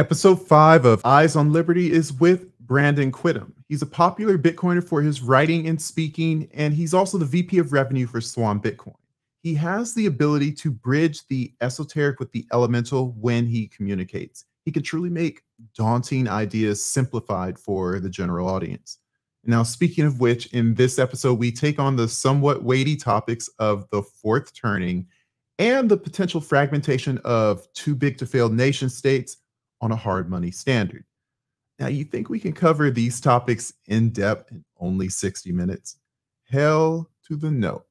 Episode 5 of Eyes on Liberty is with Brandon Quittem. He's a popular Bitcoiner for his writing and speaking, and he's also the VP of Revenue for Swan Bitcoin. He has the ability to bridge the esoteric with the elemental when he communicates. He can truly make daunting ideas simplified for the general audience. Now, speaking of which, in this episode, we take on the somewhat weighty topics of the Fourth Turning and the potential fragmentation of too-big-to-fail nation states on a hard money standard. Now, you think we can cover these topics in depth in only 60 minutes? Hell to the no.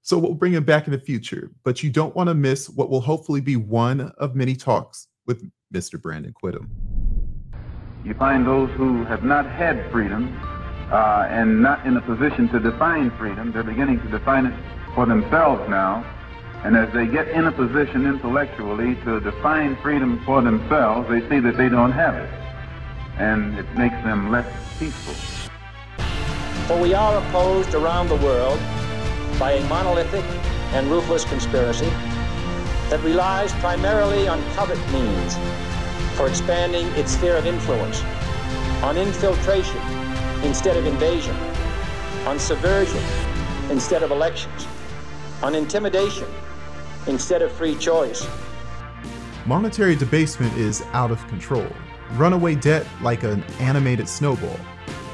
So we'll bring it back in the future, but you don't want to miss what will hopefully be one of many talks with Mr. Brandon Quittem. You find those who have not had freedom and not in a position to define freedom, they're beginning to define it for themselves now. And as they get in a position intellectually to define freedom for themselves, they see that they don't have it. And it makes them less peaceful. For we are opposed around the world by a monolithic and ruthless conspiracy that relies primarily on covert means for expanding its sphere of influence, on infiltration instead of invasion, on subversion instead of elections, on intimidation instead of free choice. Monetary debasement is out of control. Runaway debt like an animated snowball.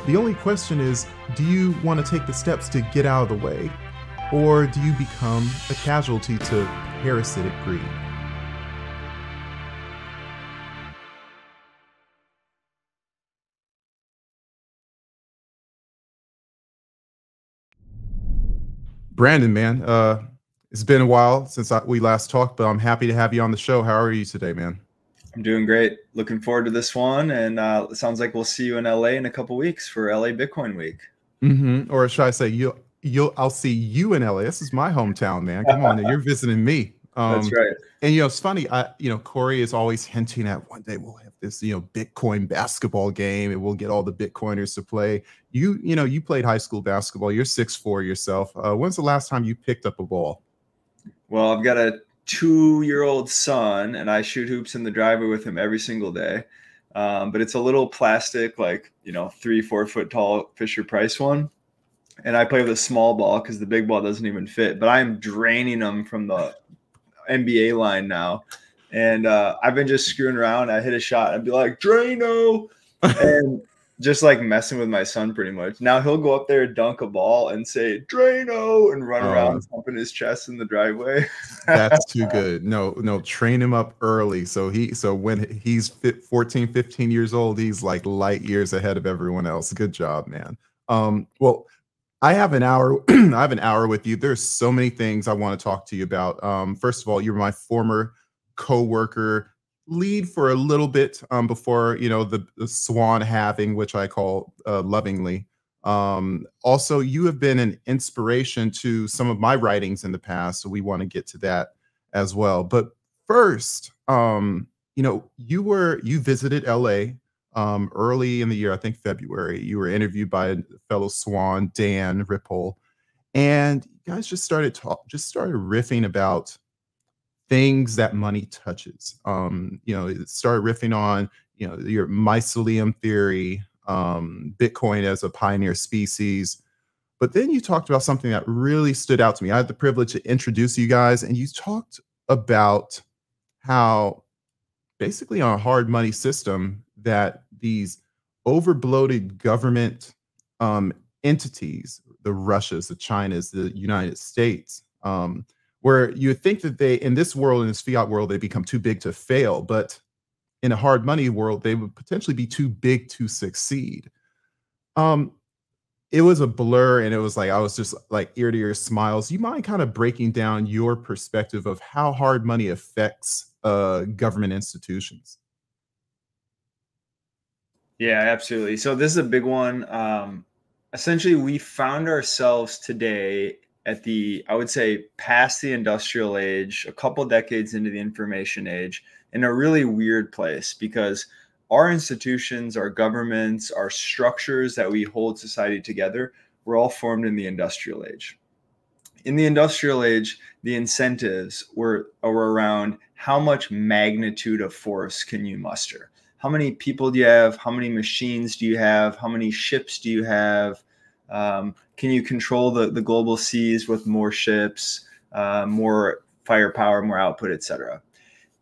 The only question is, do you want to take the steps to get out of the way? Or do you become a casualty to parasitic greed? Brandon, man, it's been a while since we last talked, but I'm happy to have you on the show. How are you today, man? I'm doing great. Looking forward to this one. And it sounds like we'll see you in LA in a couple weeks for LA Bitcoin Week. Mm-hmm. Or should I say, I'll see you in LA. This is my hometown, man. Come on, you're visiting me. That's right. And it's funny. Corey is always hinting at one day we'll have this, Bitcoin basketball game, and we'll get all the Bitcoiners to play. You played high school basketball. You're 6'4" yourself. When's the last time you picked up a ball? Well, I've got a two-year-old son, and I shoot hoops in the driveway with him every single day. But it's a little plastic, 3-4 foot tall Fisher-Price one. And I play with a small ball because the big ball doesn't even fit. But I'm draining them from the NBA line now. And I've been just screwing around. I hit a shot. I'd be like, Drano! And just like messing with my son pretty much. Now he'll go up there, dunk a ball, and say, Drano! And run around, pumping his chest in the driveway. That's too good. No, train him up early. So when he's 14, 15 years old, he's like light years ahead of everyone else. Good job, man. Well, I have an hour. I have an hour with you. There's so many things I want to talk to you about. First of all, you're my former co-worker, lead for a little bit before the Swan halving, which I call lovingly. Also, you have been an inspiration to some of my writings in the past, so we want to get to that as well. But first, you visited LA. Early in the year, I think February, you were interviewed by a fellow Swan, Dan Ripple, and you guys just started riffing about things that money touches. It started riffing on your mycelium theory, Bitcoin as a pioneer species, but then you talked about something that really stood out to me. I had the privilege to introduce you guys, and you talked about how basically on a hard money system, that these overbloated government entities, the Russias, the Chinas, the United States, where you would think that they, in this world, in this fiat world, they become too big to fail, but in a hard money world, they would potentially be too big to succeed. It was a blur, and it was like, I was just like ear to ear smiles. You mind kind of breaking down your perspective of how hard money affects government institutions? Yeah, absolutely. So this is a big one. Essentially, we found ourselves today at the, I would say, past the industrial age, a couple decades into the information age, in a really weird place, because our institutions, our governments, our structures that we hold society together were all formed in the industrial age. In the industrial age, the incentives were around how much magnitude of force can you muster? How many people do you have? How many machines do you have? How many ships do you have? Can you control the global seas with more ships, more firepower, more output, etc.?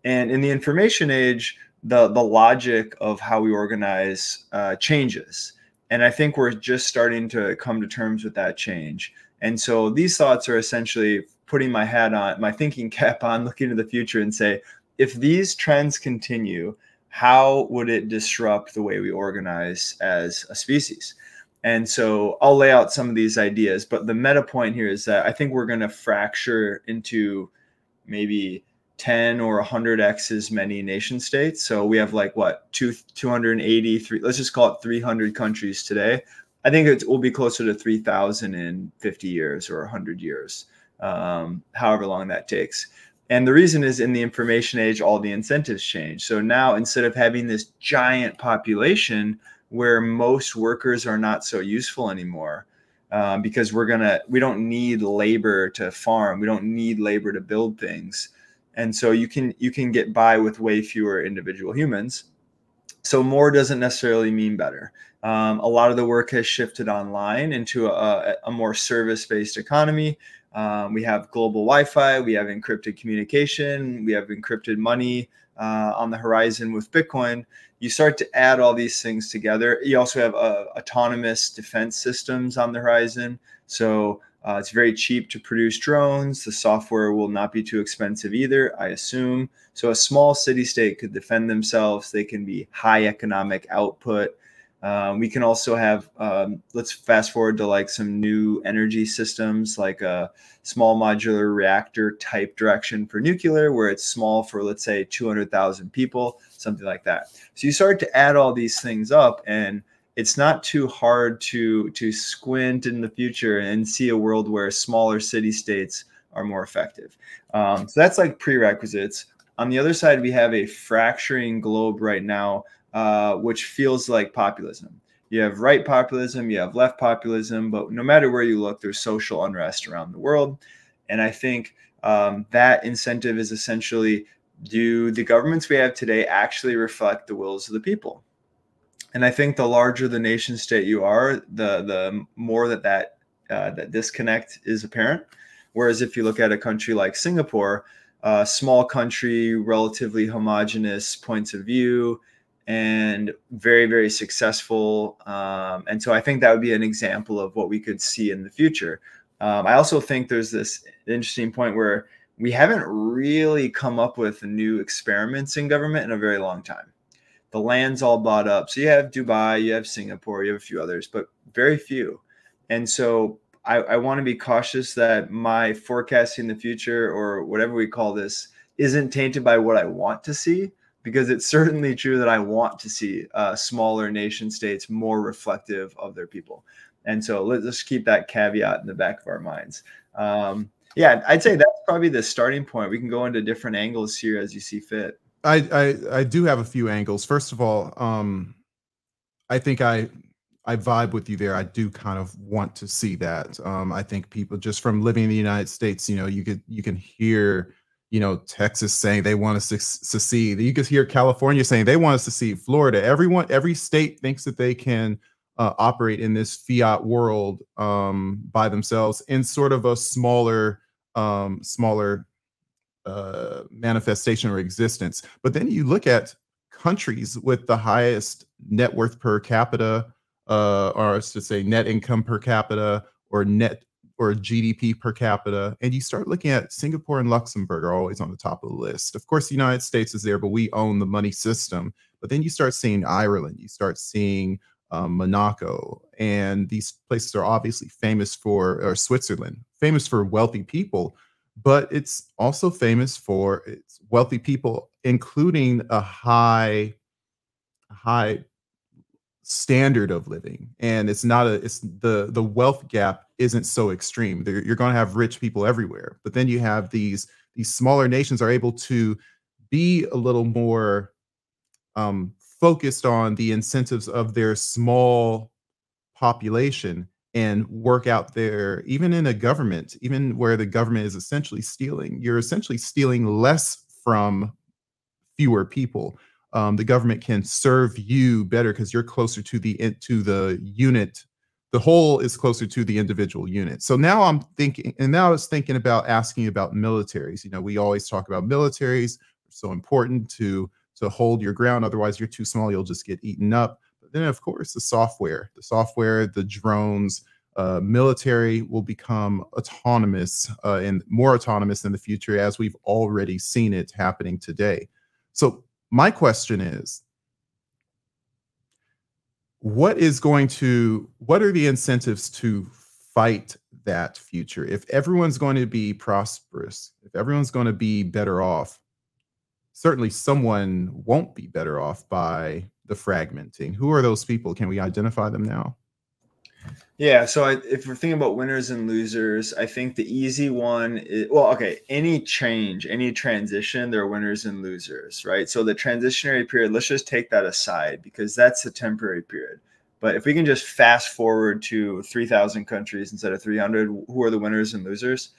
And in the information age, the logic of how we organize changes. And I think we're just starting to come to terms with that change. And so these thoughts are essentially putting my hat on, my thinking cap on, looking to the future and say, if these trends continue, how would it disrupt the way we organize as a species? And so I'll lay out some of these ideas, but the meta point here is that I think we're going to fracture into maybe 10 or 100x as many nation states. So we have like what, 283, let's just call it 300 countries today. I think it will be closer to 3,000 in 50 years or 100 years, however long that takes. And the reason is in the information age, all the incentives change. So now instead of having this giant population where most workers are not so useful anymore, because we don't need labor to farm. We don't need labor to build things. And so you can get by with way fewer individual humans. So more doesn't necessarily mean better. A lot of the work has shifted online into a more service-based economy. We have global Wi-Fi, we have encrypted communication, we have encrypted money on the horizon with Bitcoin. You start to add all these things together. You also have autonomous defense systems on the horizon. So it's very cheap to produce drones. The software will not be too expensive either, I assume. So a small city-state could defend themselves. They can be high economic output. We can also have, let's fast forward to like some new energy systems, like a small modular reactor type direction for nuclear, where it's small for, let's say, 200,000 people, something like that. So you start to add all these things up, and it's not too hard to squint in the future and see a world where smaller city-states are more effective. So that's like prerequisites. On the other side, we have a fracturing globe right now, which feels like populism. You have right populism, you have left populism, but no matter where you look, there's social unrest around the world. And I think that incentive is essentially, do the governments we have today actually reflect the wills of the people? And I think the larger the nation state you are, the more that disconnect is apparent. Whereas if you look at a country like Singapore, a small country, relatively homogenous points of view, and very, very successful. And so I think that would be an example of what we could see in the future. I also think there's this interesting point where we haven't really come up with new experiments in government in a very long time. The land's all bought up. So you have Dubai, you have Singapore, you have a few others, but very few. And so I want to be cautious that my forecasting the future, or whatever we call this, isn't tainted by what I want to see, because it's certainly true that I want to see smaller nation states more reflective of their people. And so let's keep that caveat in the back of our minds. Yeah, I'd say that's probably the starting point. We can go into different angles here as you see fit. I do have a few angles. First of all, I think I vibe with you there. I do kind of want to see that. I think people, just from living in the United States, you know, you can hear, you know, Texas saying they want to secede. You can hear California saying they want to secede. Florida, every state thinks that they can operate in this fiat world by themselves in sort of a smaller manifestation or existence. But then you look at countries with the highest net worth per capita, or I should say net income per capita, or GDP per capita, and you start looking at Singapore and Luxembourg are always on the top of the list. Of course, the United States is there, but we own the money system. But then you start seeing Ireland, you start seeing Monaco, and these places are obviously famous for, or Switzerland, famous for wealthy people. But it's also famous for its wealthy people, including a high standard of living. And it's not the wealth gap isn't so extreme. You're going to have rich people everywhere. But then you have these smaller nations are able to be a little more focused on the incentives of their small population and work out there, even in a government, even where the government is essentially stealing, you're essentially stealing less from fewer people. The government can serve you better because you're closer to the unit. The whole is closer to the individual unit. So now I'm thinking, and now I was thinking about asking about militaries. You know, we always talk about militaries. It's so important to hold your ground. Otherwise, you're too small. You'll just get eaten up. But then, of course, the software, the drones, military will become autonomous and more autonomous in the future, as we've already seen it happening today. So my question is, what are the incentives to fight that future? If everyone's going to be prosperous, if everyone's going to be better off, certainly someone won't be better off by the fragmenting. Who are those people? Can we identify them now? Yeah, so if we're thinking about winners and losers, I think the easy one is, well, okay, any change, any transition, there are winners and losers, right? So the transitionary period, let's just take that aside because that's a temporary period. But if we can just fast forward to 3,000 countries instead of 300, who are the winners and losers?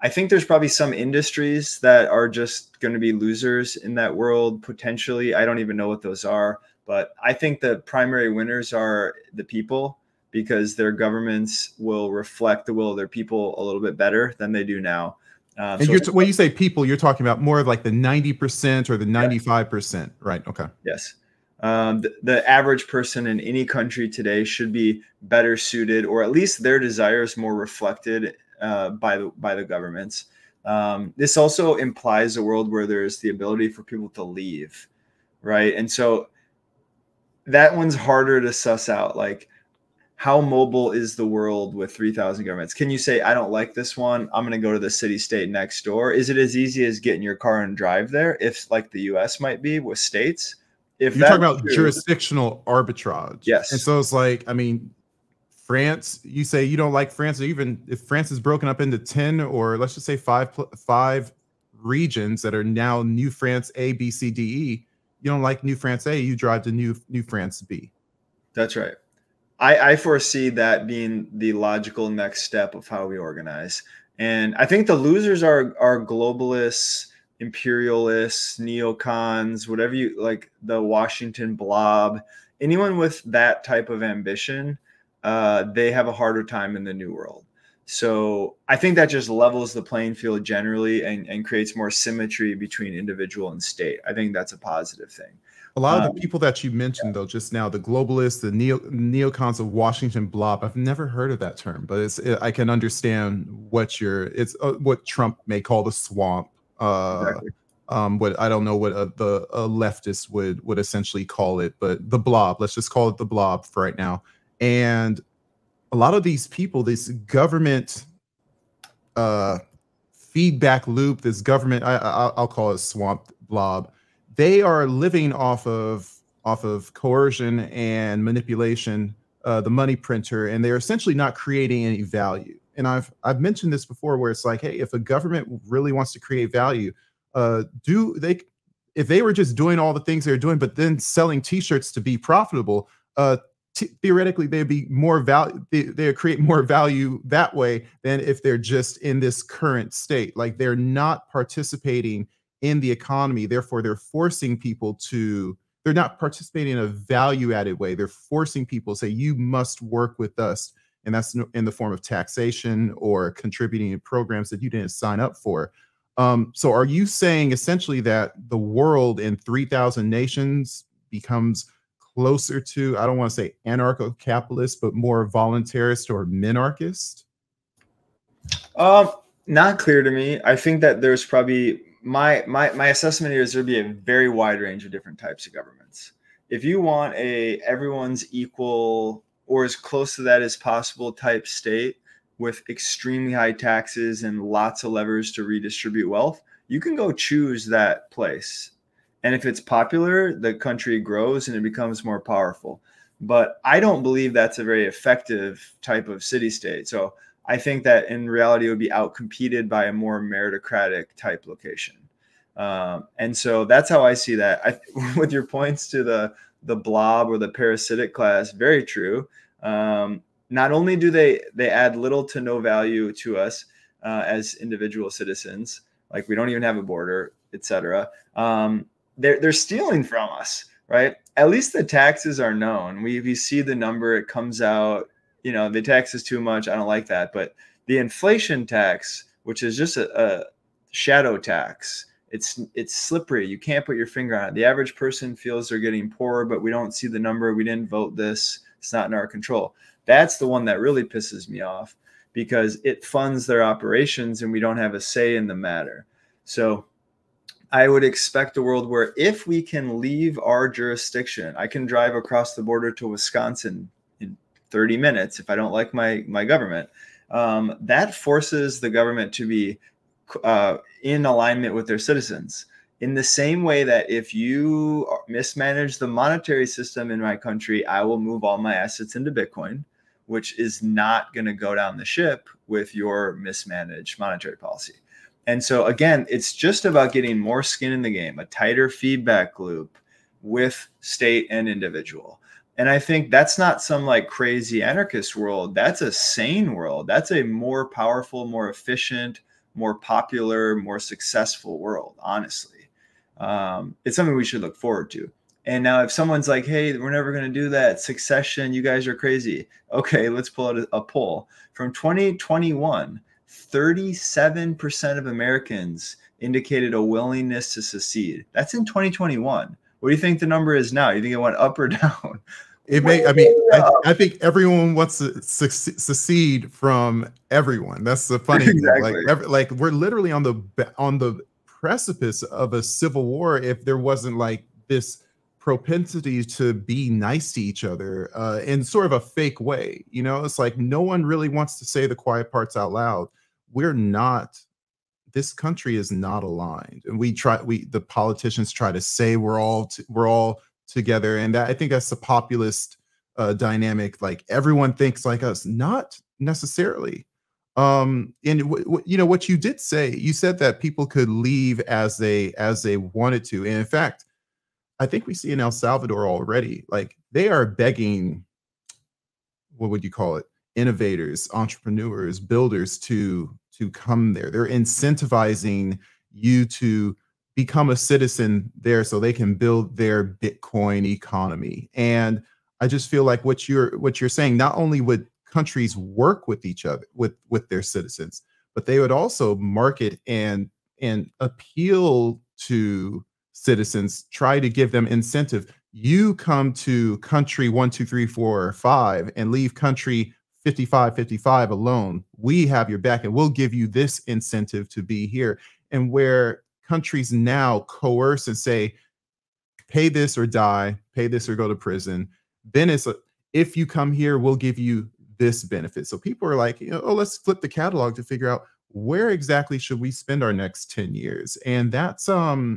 I think there's probably some industries that are just going to be losers in that world, potentially. I don't even know what those are. But I think the primary winners are the people because their governments will reflect the will of their people a little bit better than they do now. And so when you say people, you're talking about more of like the 90% or the 95%, yes. Right? Okay. Yes. The average person in any country today should be better suited, or at least their desires more reflected by the governments. This also implies a world where there's the ability for people to leave, right? And so that one's harder to suss out. Like, how mobile is the world with 3,000 governments? Can you say, I don't like this one, I'm going to go to the city state next door? Is it as easy as getting your car and drive there? If like the US might be with states, if you're talking about jurisdictional arbitrage. Yes. And so it's like, I mean, France, you say you don't like France, or even if France is broken up into 10 or let's just say five regions that are now New France A, B, C, D, E. You don't like New France A, you drive to New France B. That's right. I foresee that being the logical next step of how we organize. And I think the losers are globalists, imperialists, neocons, whatever you like, the Washington blob, anyone with that type of ambition, they have a harder time in the new world. So I think that just levels the playing field generally and creates more symmetry between individual and state. I think that's a positive thing. A lot of the people that you mentioned, though, just now, the globalists, the neocons, of Washington blob, I've never heard of that term, but I can understand what what Trump may call the swamp. Exactly. What I don't know what the leftists would essentially call it, but the blob. Let's just call it the blob for right now. And a lot of these people, this government feedback loop, this government, I'll call it swamp blob, they are living off of coercion and manipulation, the money printer, and they're essentially not creating any value. And I've mentioned this before, where it's like, hey, if a government really wants to create value, if they were just doing all the things they're doing, but then selling T-shirts to be profitable, theoretically, they'd be more value. They create more value that way than if they're just in this current state. Like, they're not participating in the economy. Therefore, they're forcing people to. They're not participating in a value-added way. They're forcing people to say, "You must work with us," and that's in the form of taxation or contributing to programs that you didn't sign up for. So, are you saying essentially that the world in 3,000 nations becomes closer to, I don't want to say anarcho-capitalist, but more voluntarist or minarchist? Not clear to me. I think that there's probably, my assessment here is there'll be a very wide range of different types of governments. If you want everyone's equal or as close to that as possible type state with extremely high taxes and lots of levers to redistribute wealth, you can go choose that place. And if it's popular, the country grows and it becomes more powerful. But I don't believe that's a very effective type of city-state. So I think that in reality, it would be outcompeted by a more meritocratic type location. And so that's how I see that. With your points to the blob or the parasitic class, very true. Not only do they add little to no value to us as individual citizens, Like, we don't even have a border, etc. They're stealing from us, right? At least the taxes are known. We see the number, it comes out, you know, the tax is too much, I don't like that. But the inflation tax, which is just a shadow tax, it's slippery. You can't put your finger on it. The average person feels they're getting poorer, but we don't see the number. We didn't vote this. It's not in our control. That's the one that really pisses me off, because it funds their operations and we don't have a say in the matter. So I would expect a world where if we can leave our jurisdiction, I can drive across the border to Wisconsin in 30 minutes if I don't like my government. That forces the government to be in alignment with their citizens. In the same way that if you mismanage the monetary system in my country, I will move all my assets into Bitcoin, which is not going to go down the ship with your mismanaged monetary policy. And so, again, it's just about getting more skin in the game, a tighter feedback loop with state and individual. And I think that's not some like crazy anarchist world. That's a sane world. That's a more powerful, more efficient, more popular, more successful world, honestly. It's something we should look forward to. And now if someone's like, hey, we're never going to do that, succession, you guys are crazy. Okay, let's pull out a poll. From 2021, 37% of Americans indicated a willingness to secede. That's in 2021. What do you think the number is now? You think it went up or down? It may. I mean, I think everyone wants to secede from everyone. That's the funny thing. Exactly. Like we're literally on the precipice of a civil war. If there wasn't like this propensity to be nice to each other in sort of a fake way, you know, it's like no one really wants to say the quiet parts out loud. We're not. This country is not aligned, and the politicians try to say we're all together, and that, I think that's the populist dynamic. Like everyone thinks like us, not necessarily. And you know what you did say, you said that people could leave as they wanted to, and in fact, I think we see in El Salvador already. Like they are begging, what would you call it? Innovators, entrepreneurs, builders to come there. They're incentivizing you to become a citizen there so they can build their Bitcoin economy. And I just feel like what you're saying, not only would countries work with each other, with their citizens, but they would also market and appeal to citizens, try to give them incentive. You come to country 1, 2, 3, 4, or 5 and leave country 55 alone. We have your back and we'll give you this incentive to be here. And where countries now coerce and say, pay this or die, pay this or go to prison. Then it's like, if you come here, we'll give you this benefit. So people are like, you know, oh, let's flip the catalog to figure out where exactly should we spend our next 10 years. And that's, I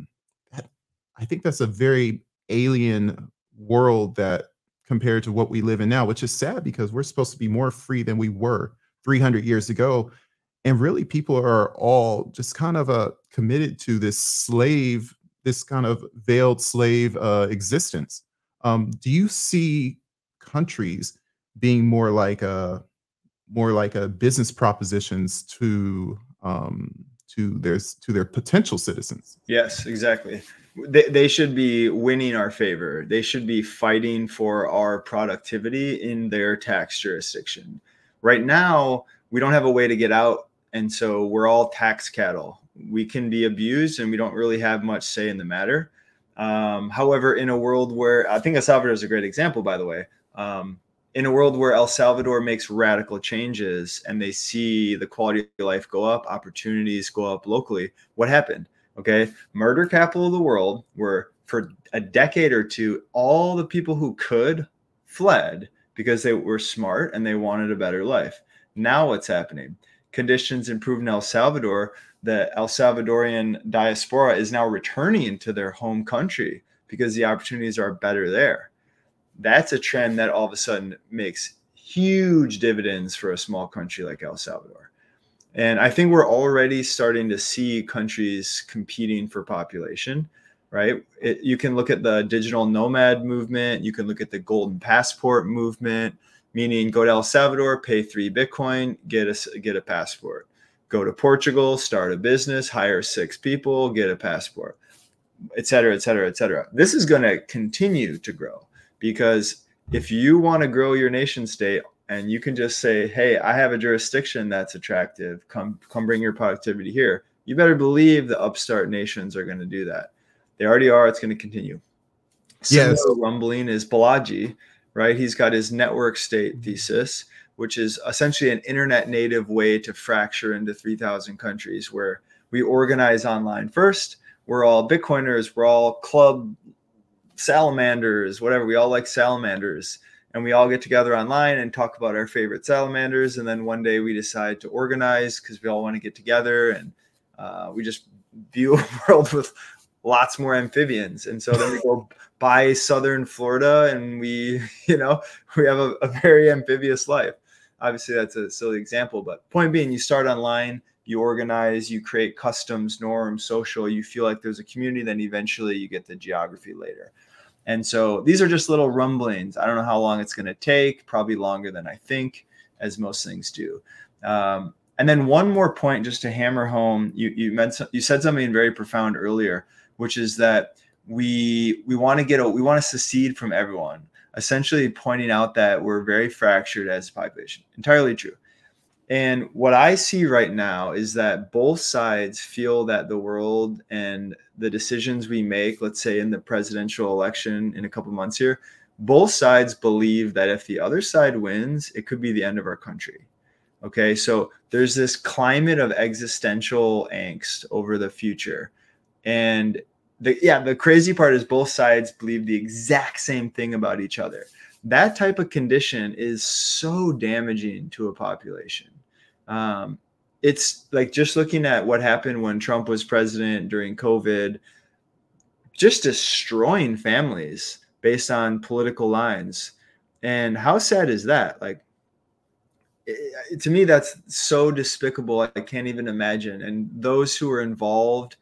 think that's a very alien world that compared to what we live in now, which is sad because we're supposed to be more free than we were 300 years ago. And really, people are all just kind of committed to this slave, this kind of veiled slave existence. Do you see countries being more like a business propositions to their potential citizens? Yes, exactly. They should be winning our favor. They should be fighting for our productivity in their tax jurisdiction. Right now, we don't have a way to get out. And so we're all tax cattle. We can be abused and we don't really have much say in the matter. However, in a world where, I think El Salvador is a great example, by the way, in a world where El Salvador makes radical changes and they see the quality of life go up, opportunities go up locally, what happened? Okay, murder capital of the world, where for a decade or two, all the people who could fled because they were smart and they wanted a better life. Now what's happening? Conditions improved in El Salvador. The El Salvadorian diaspora is now returning to their home country because the opportunities are better there. That's a trend that all of a sudden makes huge dividends for a small country like El Salvador. And I think we're already starting to see countries competing for population, right? You can look at the digital nomad movement. You can look at the golden passport movement, meaning go to El Salvador, pay 3 Bitcoin, get a passport. go to Portugal, start a business, hire 6 people, get a passport, et cetera, et cetera, et cetera. This is going to continue to grow, because if you want to grow your nation state and you can just say, hey, I have a jurisdiction that's attractive, come bring your productivity here, you better believe the upstart nations are going to do that. They already are. It's going to continue. Yes. Similar rumbling is Balaji, right? He's got his network state thesis, which is essentially an internet native way to fracture into 3,000 countries, where we organize online first. We're all Bitcoiners. We're all club salamanders, whatever. We all like salamanders. And we all get together online and talk about our favorite salamanders. And then one day we decide to organize because we all want to get together. And we just view a world with lots more amphibians. And so then we go buy Southern Florida and we, you know, we have a very amphibious life. Obviously, that's a silly example. But point being, you start online, you organize, you create customs, norms, social. You feel like there's a community. Then eventually you get the geography later. And so these are just little rumblings. I don't know how long it's going to take, probably longer than I think, as most things do. And then one more point just to hammer home. You said something very profound earlier, which is that we want to secede from everyone, essentially pointing out that we're very fractured as a population. Entirely true. And what I see right now is that both sides feel that the world and the decisions we make, let's say in the presidential election in a couple months here, both sides believe that if the other side wins, it could be the end of our country. Okay, so there's this climate of existential angst over the future. And the crazy part is both sides believe the exact same thing about each other. That type of condition is so damaging to a population. It's like just looking at what happened when Trump was president during COVID, just destroying families based on political lines. And how sad is that? Like, to me, that's so despicable. I can't even imagine. And those who are involved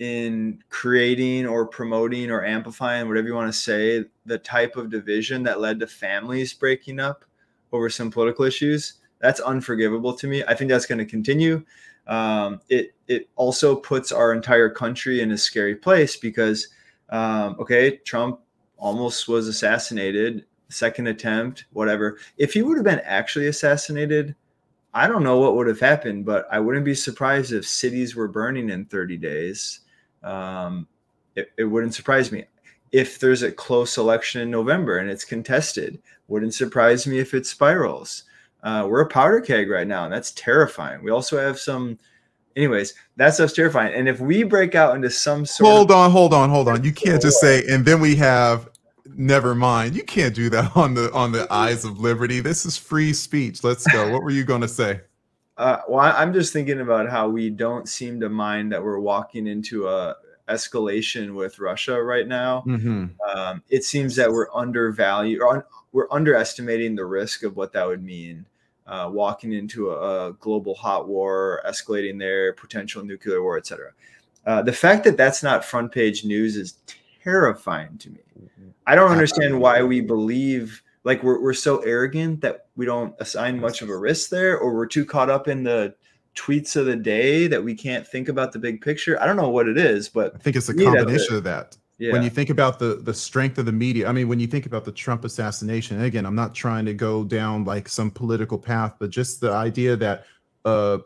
in creating or promoting or amplifying, whatever you want to say, the type of division that led to families breaking up over some political issues, that's unforgivable to me. I think that's going to continue. It also puts our entire country in a scary place because, okay, Trump almost was assassinated, second attempt, whatever. If he would have been actually assassinated, I don't know what would have happened, but I wouldn't be surprised if cities were burning in 30 days. It wouldn't surprise me. If there's a close election in November and it's contested, wouldn't surprise me if it spirals. We're a powder keg right now, and that's terrifying. We also have some, anyways, that stuff's terrifying. And if we break out into some sort of— Hold on. You can't just say, and then we have— Never mind. You can't do that on the Eyes of Liberty. This is free speech. Let's go. What were you going to say? Well, I'm just thinking about how we don't seem to mind that we're walking into a escalation with Russia right now. Mm-hmm. It seems that we're underestimating the risk of what that would mean. Walking into a global hot war, escalating their potential nuclear war, etc. The fact that that's not front page news is terrifying to me. I don't understand why we believe, like, we're so arrogant that we don't assign much of a risk there, or we're too caught up in the tweets of the day that we can't think about the big picture. I don't know what it is, but I think it's a combination of that. Yeah. When you think about the strength of the media, I mean, when you think about the Trump assassination, and again, I'm not trying to go down like some political path, but just the idea that a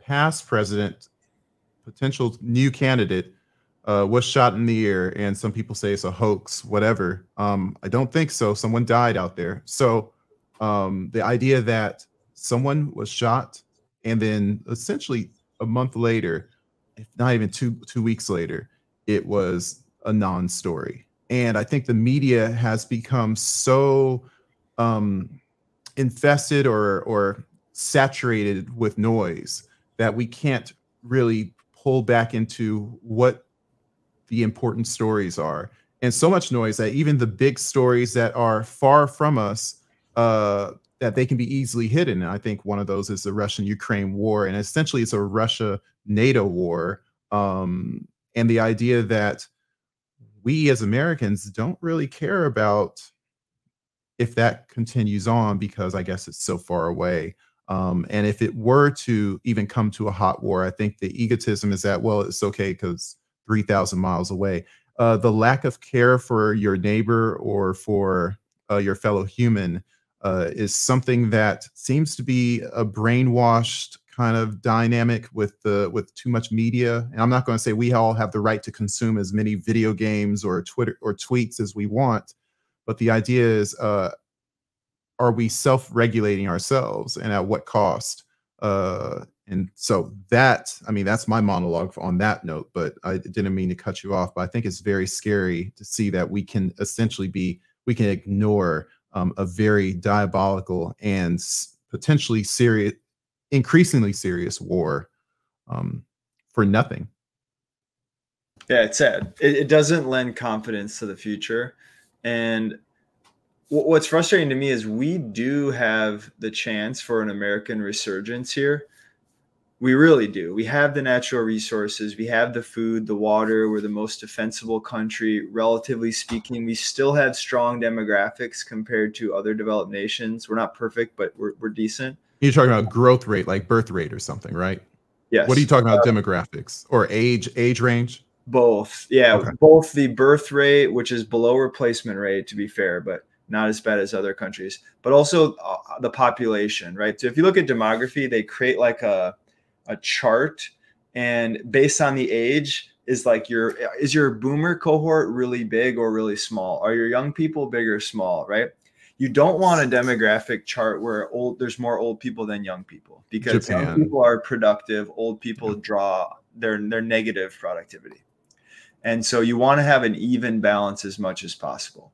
past president, potential new candidate, was shot in the air, and some people say it's a hoax, whatever. I don't think so. Someone died out there. So the idea that someone was shot, and then essentially a month later, if not even two weeks later, it was a non-story. And I think the media has become so infested or saturated with noise that we can't really pull back into what the important stories are, and so much noise that even the big stories that are far from us, that they can be easily hidden. And I think one of those is the Russian-Ukraine war, and essentially it's a Russia-NATO war. And the idea that we as Americans don't really care about if that continues on because I guess it's so far away. And if it were to even come to a hot war, I think the egotism is that, well, it's okay because 3,000 miles away. The lack of care for your neighbor or for your fellow human is something that seems to be a brainwashed kind of dynamic with too much media. And I'm not going to say we all have the right to consume as many video games or Twitter or tweets as we want, but the idea is, are we self-regulating ourselves, and at what cost? And so that, I mean, that's my monologue on that note, but I didn't mean to cut you off, but I think it's very scary to see that we can essentially be, we can ignore a very diabolical and potentially serious, increasingly serious war for nothing. Yeah, it's sad. It doesn't lend confidence to the future. And what's frustrating to me is we do have the chance for an American resurgence here. We really do. We have the natural resources. We have the food, the water. We're the most defensible country, relatively speaking. We still have strong demographics compared to other developed nations. We're not perfect, but we're decent. You're talking about growth rate, like birth rate or something, right? Yes. What are you talking about, demographics or age range? Both. Yeah, okay. Both the birth rate, which is below replacement rate, to be fair, but not as bad as other countries, but also the population, right? So if you look at demography, they create like a chart, and based on the age is like is your boomer cohort really big or really small? Are your young people big or small, right? You don't want a demographic chart where there's more old people than young people, because Japan. Young people are productive, old people draw their negative productivity. And so you want to have an even balance as much as possible.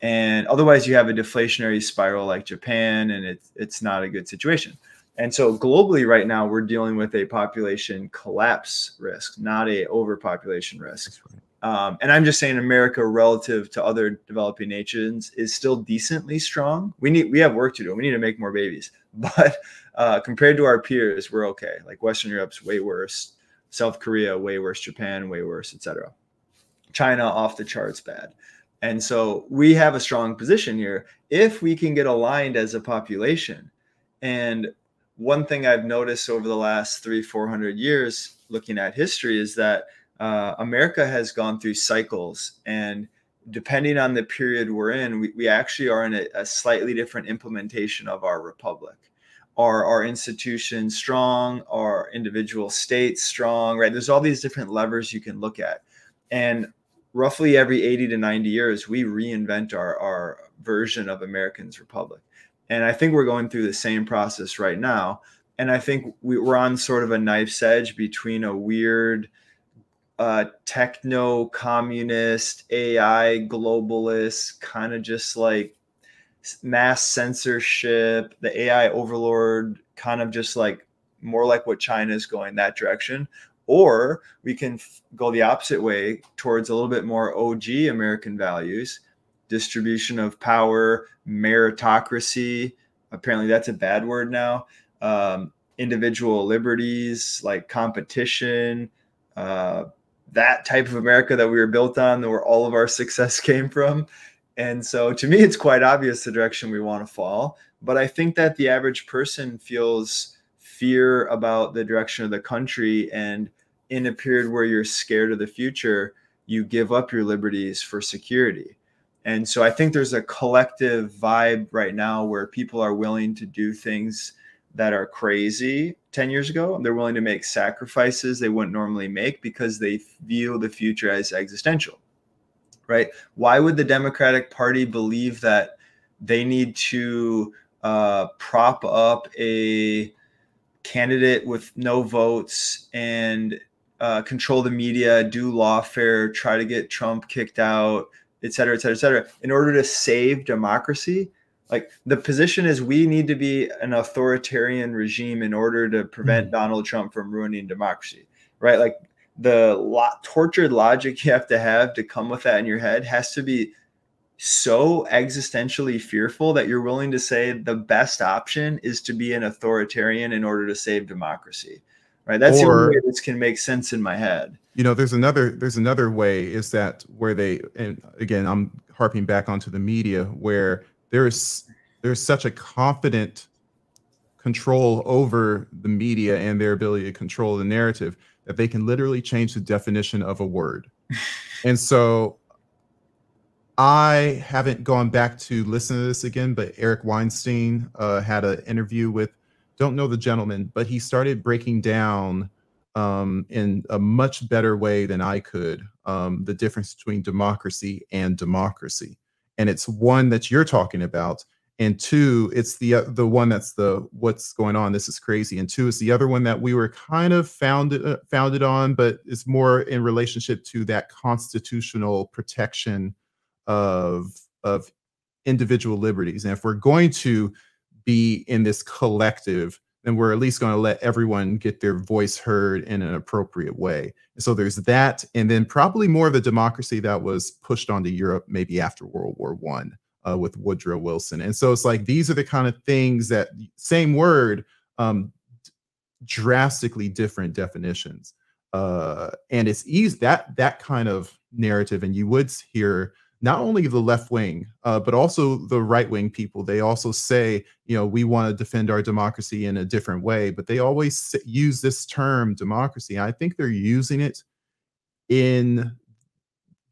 And otherwise you have a deflationary spiral like Japan, and it's not a good situation. And so globally right now, we're dealing with a population collapse risk, not a overpopulation risk. And I'm just saying America relative to other developing nations is still decently strong. We have work to do. We need to make more babies, but compared to our peers, we're okay. Like Western Europe's way worse, South Korea, way worse, Japan, way worse, etc. China off the charts bad. And so we have a strong position here if we can get aligned as a population. And one thing I've noticed over the last 300-400 years looking at history is that America has gone through cycles, and depending on the period we're in, we actually are in a slightly different implementation of our republic. Are our institutions strong? Are individual states strong, right? There's all these different levers you can look at. And roughly every 80 to 90 years, we reinvent our version of America's republic. And I think we're going through the same process right now. And I think we're on sort of a knife's edge between a weird techno-communist, AI globalist, kind of just like mass censorship, the AI overlord, kind of just like more like what China is going that direction. Or we can go the opposite way towards a little bit more OG American values, distribution of power, meritocracy. Apparently that's a bad word now. Individual liberties, like competition, that type of America that we were built on, where all of our success came from. And so to me, it's quite obvious the direction we want to fall. But I think that the average person feels fear about the direction of the country, and in a period where you're scared of the future, you give up your liberties for security. And so I think there's a collective vibe right now where people are willing to do things that are crazy 10 years ago. They're willing to make sacrifices they wouldn't normally make because they view the future as existential, right? Why would the Democratic Party believe that they need to prop up a candidate with no votes and control the media, do lawfare, try to get Trump kicked out, et cetera, et cetera, et cetera, in order to save democracy? Like, the position is we need to be an authoritarian regime in order to prevent Donald Trump from ruining democracy, right? Like, the tortured logic you have to come with that in your head has to be so existentially fearful that you're willing to say the best option is to be an authoritarian in order to save democracy, right? That's the only way this can make sense in my head. You know, there's another way is that where they, and again, I'm harping back onto the media, where there's such a confident control over the media and their ability to control the narrative that they can literally change the definition of a word. And so I haven't gone back to listen to this again, but Eric Weinstein had an interview with, don't know the gentleman, but he started breaking down in a much better way than I could the difference between democracy and democracy. And it's one that you're talking about, and two, it's the one that's the what's going on, this is crazy, and two, it's the other one that we were kind of founded on, but it's more in relationship to that constitutional protection of individual liberties. And if we're going to be in this collective, then we're at least going to let everyone get their voice heard in an appropriate way. And so there's that, and then probably more of a democracy that was pushed onto Europe maybe after World War I. With Woodrow Wilson. And so it's like, these are the kind of things that same word, drastically different definitions. And it's easy, that kind of narrative. And you would hear not only the left wing, but also the right wing people. They also say, you know, we want to defend our democracy in a different way, but they always use this term democracy. I think they're using it in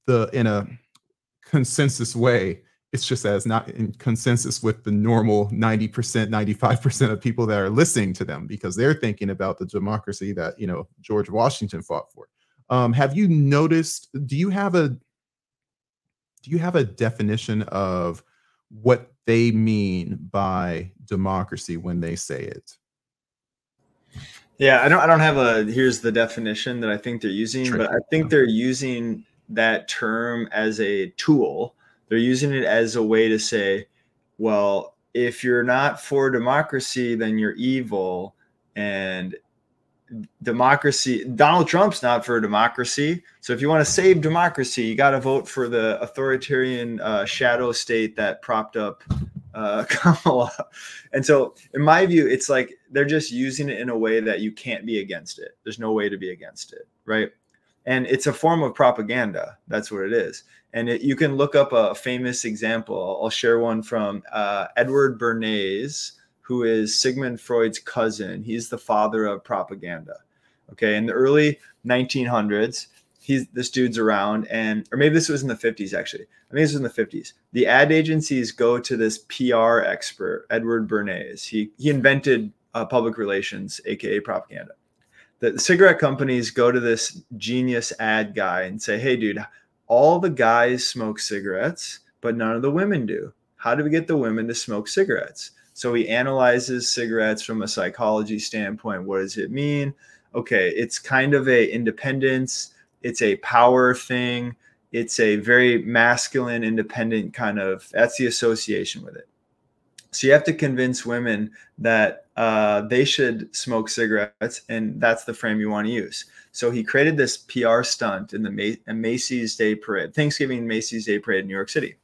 a consensus way. It's just that it's not in consensus with the normal 90%, 95% of people that are listening to them, because they're thinking about the democracy that, you know, George Washington fought for. Have you noticed, do you have a definition of what they mean by democracy when they say it? Yeah, I don't have a, here's the definition that I think they're using, but I think they're using that term as a tool. They're using it as a way to say, well, if you're not for democracy, then you're evil. And democracy, Donald Trump's not for democracy. So if you want to save democracy, you got to vote for the authoritarian shadow state that propped up Kamala. And so in my view, it's like they're just using it in a way that you can't be against it. There's no way to be against it, right? And it's a form of propaganda. That's what it is. And you can look up a famous example. I'll share one from Edward Bernays, who is Sigmund Freud's cousin. He's the father of propaganda. Okay, in the early 1900s, this dude's around, and or maybe this was in the 50s actually. I think this was in the 50s. The ad agencies go to this PR expert, Edward Bernays. He invented public relations, aka propaganda. The cigarette companies go to this genius ad guy and say, hey, dude, all the guys smoke cigarettes, but none of the women do. How do we get the women to smoke cigarettes? So he analyzes cigarettes from a psychology standpoint. What does it mean? Okay, it's kind of a independence. It's a power thing. It's a very masculine, independent kind of, that's the association with it. So you have to convince women that they should smoke cigarettes, and that's the frame you want to use. So he created this PR stunt in the Macy's Day Parade, Thanksgiving Macy's Day Parade in New York City.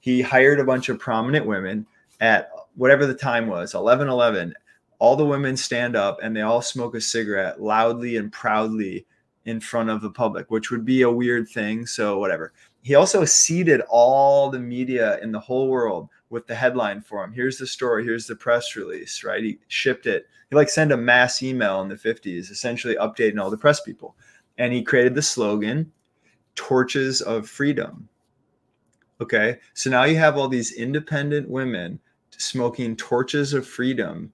He hired a bunch of prominent women at whatever the time was, 11:11. All the women stand up and they all smoke a cigarette loudly and proudly in front of the public, which would be a weird thing, so whatever. He also seeded all the media in the whole world with the headline for him. Here's the story. Here's the press release, right? He shipped it. He like sent a mass email in the 50s, essentially updating all the press people. And he created the slogan, Torches of Freedom. Okay. So now you have all these independent women smoking torches of freedom.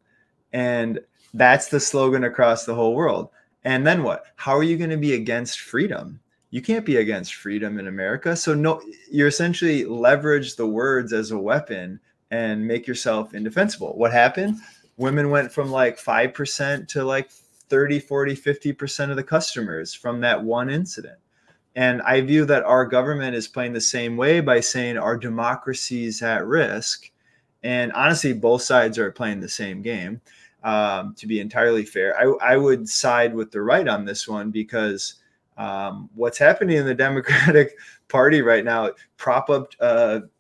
And that's the slogan across the whole world. And then what? How are you going to be against freedom? You can't be against freedom in America. So no, you're essentially leverage the words as a weapon and make yourself indefensible. What happened? Women went from like 5% to like 30, 40, 50% of the customers from that one incident. And I view that our government is playing the same way by saying our democracy is at risk. And honestly, both sides are playing the same game. To be entirely fair, I would side with the right on this one, because what's happening in the Democratic Party right now, prop up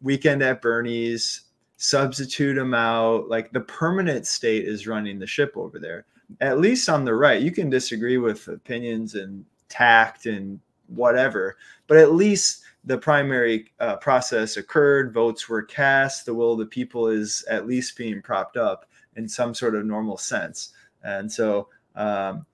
weekend at Bernie's, substitute them out, like the permanent state is running the ship over there, at least on the right. You can disagree with opinions and tact and whatever, but at least the primary process occurred, votes were cast, the will of the people is at least being propped up. in some sort of normal sense. And so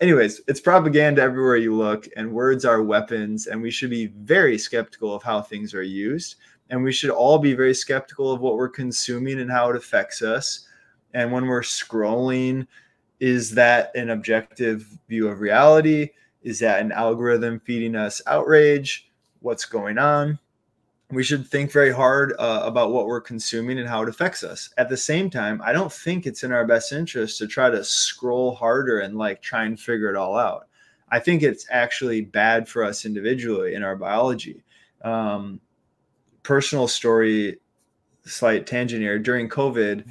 anyways, it's propaganda everywhere you look, and words are weapons, and we should be very skeptical of how things are used. And we should all be very skeptical of what we're consuming and how it affects us. And when we're scrolling, is that an objective view of reality? Is that an algorithm feeding us outrage? What's going on? We should think very hard about what we're consuming and how it affects us. At the same time, I don't think it's in our best interest to try to scroll harder and like try and figure it all out. I think it's actually bad for us individually in our biology. Personal story, slight tangent here. During COVID,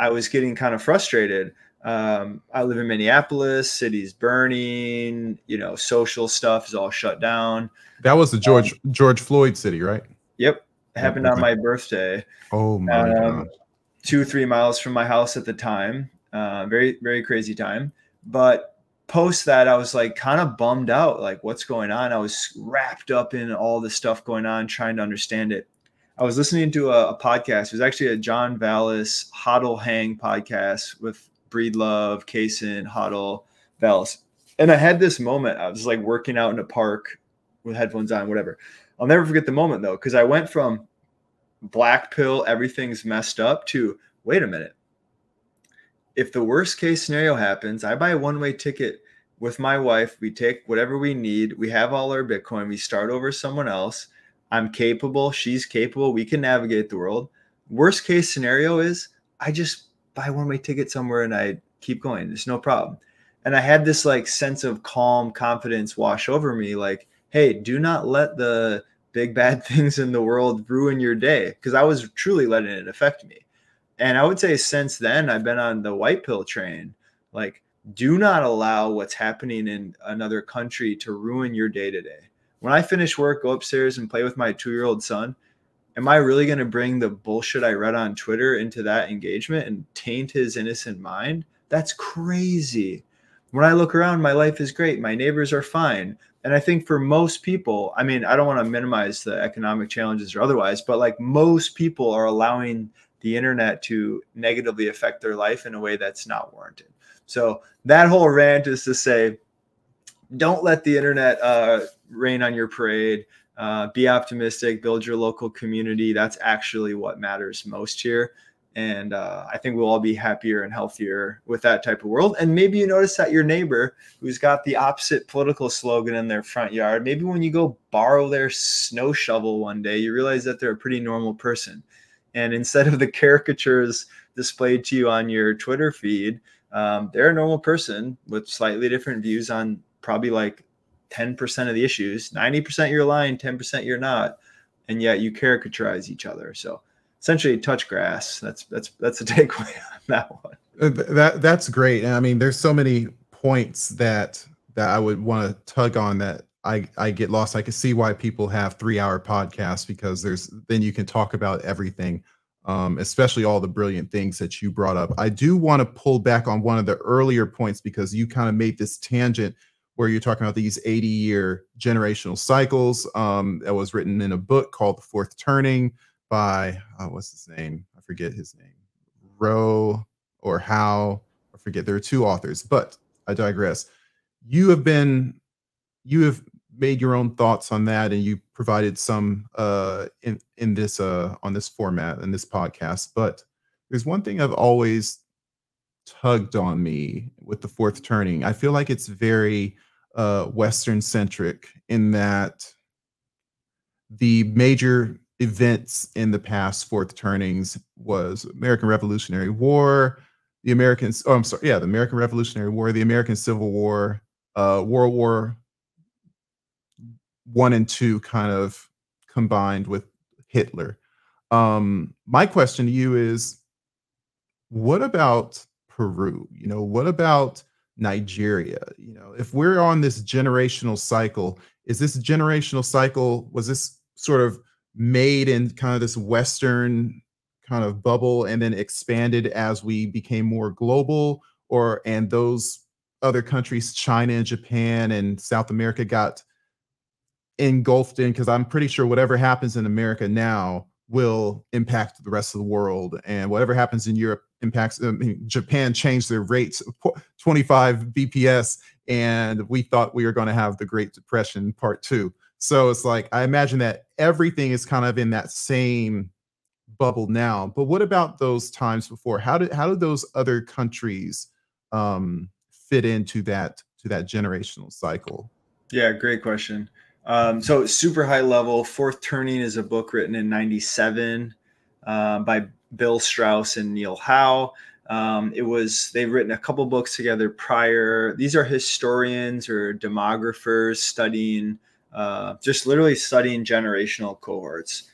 I was getting kind of frustrated. I live in Minneapolis, city's burning, you know, social stuff is all shut down. That was the George Floyd city, right? Yep. It happened on my birthday. Oh my God. 2-3 miles from my house at the time. Very, very crazy time. But post that, I was like kind of bummed out, like what's going on? I was wrapped up in all the stuff going on, trying to understand it. I was listening to a podcast. It was actually a John Vallis Hodl Hang podcast with Breedlove, Kaysen, Hodl, Vallis. And I had this moment. I was like working out in a park with headphones on, whatever. I'll never forget the moment, though, because I went from black pill, everything's messed up, to wait a minute. If the worst case scenario happens, I buy a one-way ticket with my wife. We take whatever we need. We have all our Bitcoin. We start over someone else. I'm capable. She's capable. We can navigate the world. Worst case scenario is I just buy a one-way ticket somewhere and I keep going. It's no problem. And I had this like sense of calm, confidence wash over me, like, hey, do not let the big bad things in the world ruin your day, because I was truly letting it affect me. And I would say since then, I've been on the white pill train. Like, do not allow what's happening in another country to ruin your day to day. When I finish work, go upstairs and play with my 2-year-old son, am I really going to bring the bullshit I read on Twitter into that engagement and taint his innocent mind? That's crazy. When I look around, my life is great. My neighbors are fine. And I think for most people, I mean, I don't want to minimize the economic challenges or otherwise, but like most people are allowing the internet to negatively affect their life in a way that's not warranted. So that whole rant is to say, don't let the internet rain on your parade. Be optimistic, build your local community. That's actually what matters most here. And I think we'll all be happier and healthier with that type of world. And maybe you notice that your neighbor who's got the opposite political slogan in their front yard, maybe when you go borrow their snow shovel one day, you realize that they're a pretty normal person. And instead of the caricatures displayed to you on your Twitter feed, they're a normal person with slightly different views on probably like 10% of the issues. 90% you're lying, 10% you're not. And yet you caricaturize each other. So essentially touch grass. That's a takeaway on that one. That's great. And I mean, there's so many points that I would want to tug on that I get lost. I can see why people have 3-hour podcasts, because then you can talk about everything, especially all the brilliant things that you brought up. I do want to pull back on one of the earlier points, because you kind of made this tangent where you're talking about these 80-year generational cycles. That was written in a book called The Fourth Turning by what's his name? I forget his name. Rowe or Howe, I forget. There are 2 authors, but I digress. You have made your own thoughts on that, and you provided some in this on this format in this podcast. But there's one thing I've always tugged on me with The Fourth Turning. I feel like it's very Western centric, in that the major events in the past fourth turnings was American Revolutionary War, the American Revolutionary War, the American Civil War, World War I and II kind of combined with Hitler. My question to you is, what about Peru? You know, what about Nigeria? You know, if we're on this generational cycle, was this sort of made in kind of this Western kind of bubble and then expanded as we became more global, and those other countries, China and Japan and South America, got engulfed in? Because I'm pretty sure whatever happens in America now will impact the rest of the world, and whatever happens in Europe impacts. I mean, Japan changed their rates 25 BPS, and we thought we were going to have the Great Depression Part 2. So it's like, I imagine that everything is kind of in that same bubble now. But what about those times before? How did those other countries fit into that generational cycle? Yeah, great question. So super high level, Fourth Turning is a book written in 1997 by Bill Strauss and Neil Howe. They've written a couple books together prior. These are historians or demographers studying, just literally studying generational cohorts.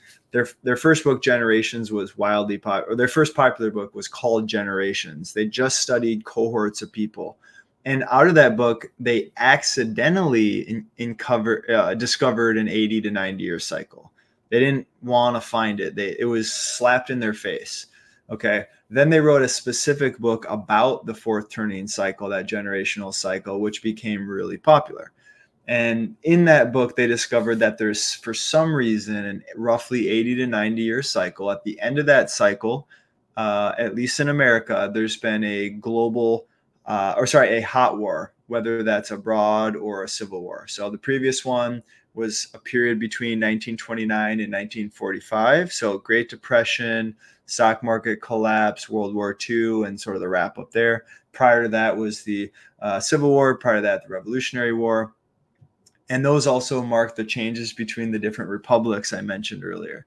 Their first book, Generations, was wildly popular. Their first popular book was called Generations. They just studied cohorts of people. And out of that book, they accidentally discovered an 80 to 90 year cycle. They didn't want to find it. It was slapped in their face. Okay. Then they wrote a specific book about the Fourth Turning cycle, that generational cycle, which became really popular. And in that book, they discovered that there's, for some reason, a roughly 80 to 90 year cycle. At the end of that cycle, at least in America, there's been a hot war, whether that's abroad or a civil war. So the previous one was a period between 1929 and 1945. So Great Depression, stock market collapse, World War II, and sort of the wrap up there. Prior to that was the Civil War. Prior to that, the Revolutionary War. And those also mark the changes between the different republics I mentioned earlier.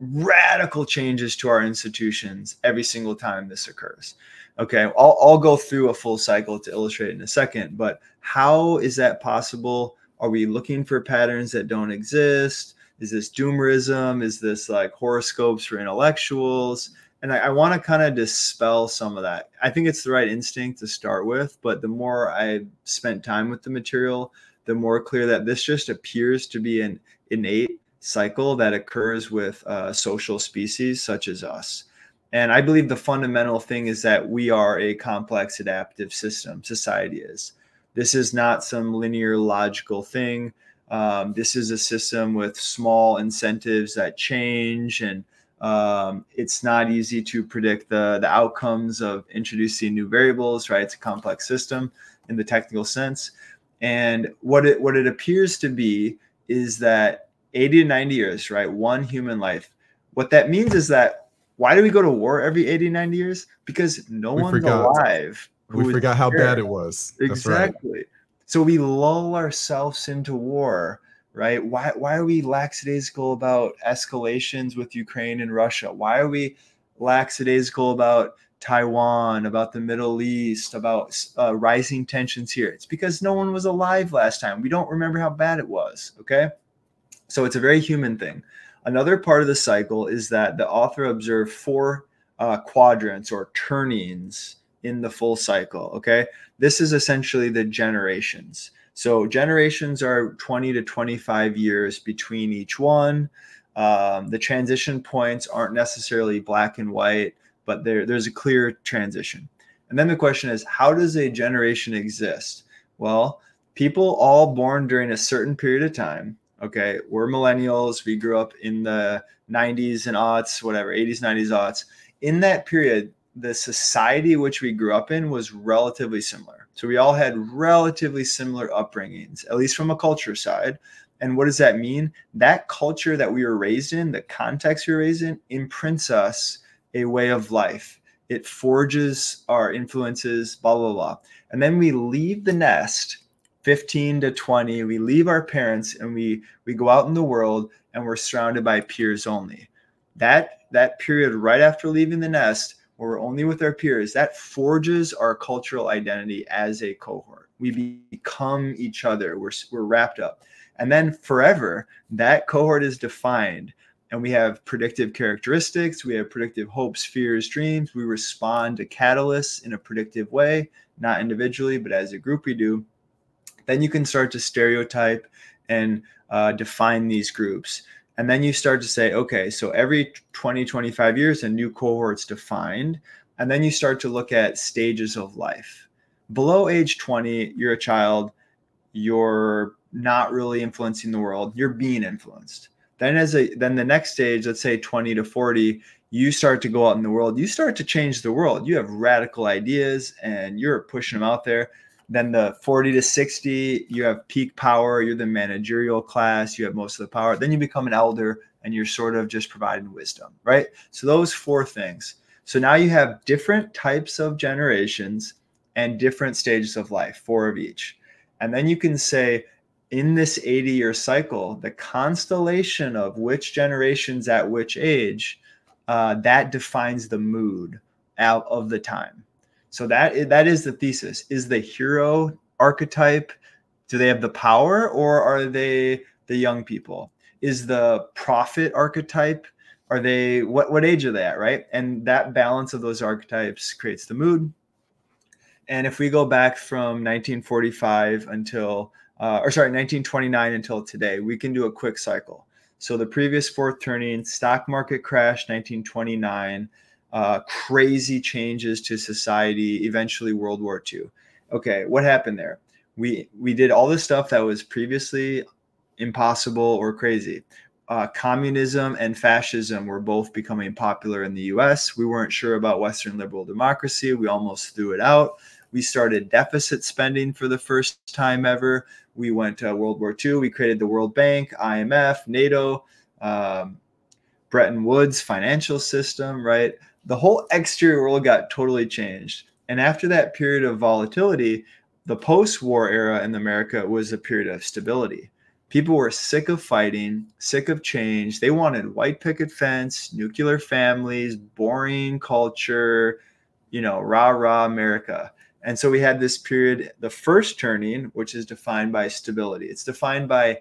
Radical changes to our institutions every single time this occurs. Okay, I'll go through a full cycle to illustrate in a second, but how is that possible? Are we looking for patterns that don't exist? Is this doomerism? Is this like horoscopes for intellectuals? And I want to kind of dispel some of that. I think it's the right instinct to start with, but the more I spent time with the material, the more clear that this just appears to be an innate cycle that occurs with social species such as us. And I believe the fundamental thing is that we are a complex adaptive system. Society is. This is not some linear logical thing. This is a system with small incentives that change, and it's not easy to predict the outcomes of introducing new variables, right? It's a complex system in the technical sense. And what it appears to be is that 80 to 90 years, right? One human life. What that means is that, why do we go to war every 80, 90 years? Because no one's alive. We forgot how bad it was. Exactly. Right. So we lull ourselves into war, right? Why are we lackadaisical about escalations with Ukraine and Russia? Why are we lackadaisical about Taiwan, about the Middle East, about rising tensions here? It's because no one was alive last time. We don't remember how bad it was, okay? So it's a very human thing. Another part of the cycle is that the author observed four quadrants or turnings in the full cycle, okay? This is essentially the generations. So generations are 20 to 25 years between each one. The transition points aren't necessarily black and white, but there's a clear transition. And then the question is, how does a generation exist? Well, people all born during a certain period of time. Okay, we're millennials. We grew up in the 90s and aughts, whatever, 80s, 90s, aughts. In that period, the society which we grew up in was relatively similar. So we all had relatively similar upbringings, at least from a culture side. And what does that mean? That culture that we were raised in, the context we were raised in, imprints us a way of life. It forges our influences, blah, blah, blah. And then we leave the nest, 15 to 20, we leave our parents and we go out in the world, and we're surrounded by peers only. That period right after leaving the nest, where we're only with our peers, that forges our cultural identity as a cohort. We become each other. We're wrapped up. And then forever, that cohort is defined, and we have predictive characteristics. We have predictive hopes, fears, dreams. We respond to catalysts in a predictive way, not individually, but as a group we do. Then you can start to stereotype and define these groups. And then you start to say, okay, so every 20, 25 years, a new cohort's defined. And then you start to look at stages of life. Below age 20, you're a child. You're not really influencing the world. You're being influenced. Then then the next stage, let's say 20 to 40, you start to go out in the world. You start to change the world. You have radical ideas and you're pushing them out there. Then the 40 to 60, you have peak power. You're the managerial class. You have most of the power. Then you become an elder and you're sort of just providing wisdom, right? So those four things. So now you have different types of generations and different stages of life, four of each. And then you can say, in this 80-year cycle, the constellation of which generations at which age, that defines the mood out of the time. So that is the thesis. Is the hero archetype, do they have the power or are they the young people? Is the prophet archetype, are they, what age are they at, right? And that balance of those archetypes creates the mood. And if we go back from 1945 until, or sorry, 1929 until today, we can do a quick cycle. So the previous fourth turning, stock market crash, 1929, crazy changes to society, eventually World War II. Okay, what happened there? We did all this stuff that was previously impossible or crazy. Communism and fascism were both becoming popular in the US. We weren't sure about Western liberal democracy. We almost threw it out. We started deficit spending for the first time ever. We went to World War II. We created the World Bank, IMF, NATO, Bretton Woods financial system, right? The whole exterior world got totally changed. And after that period of volatility, the post-war era in America was a period of stability. People were sick of fighting, sick of change. They wanted white picket fence, nuclear families, boring culture, you know, rah-rah America. And so we had this period, the first turning, which is defined by stability. It's defined by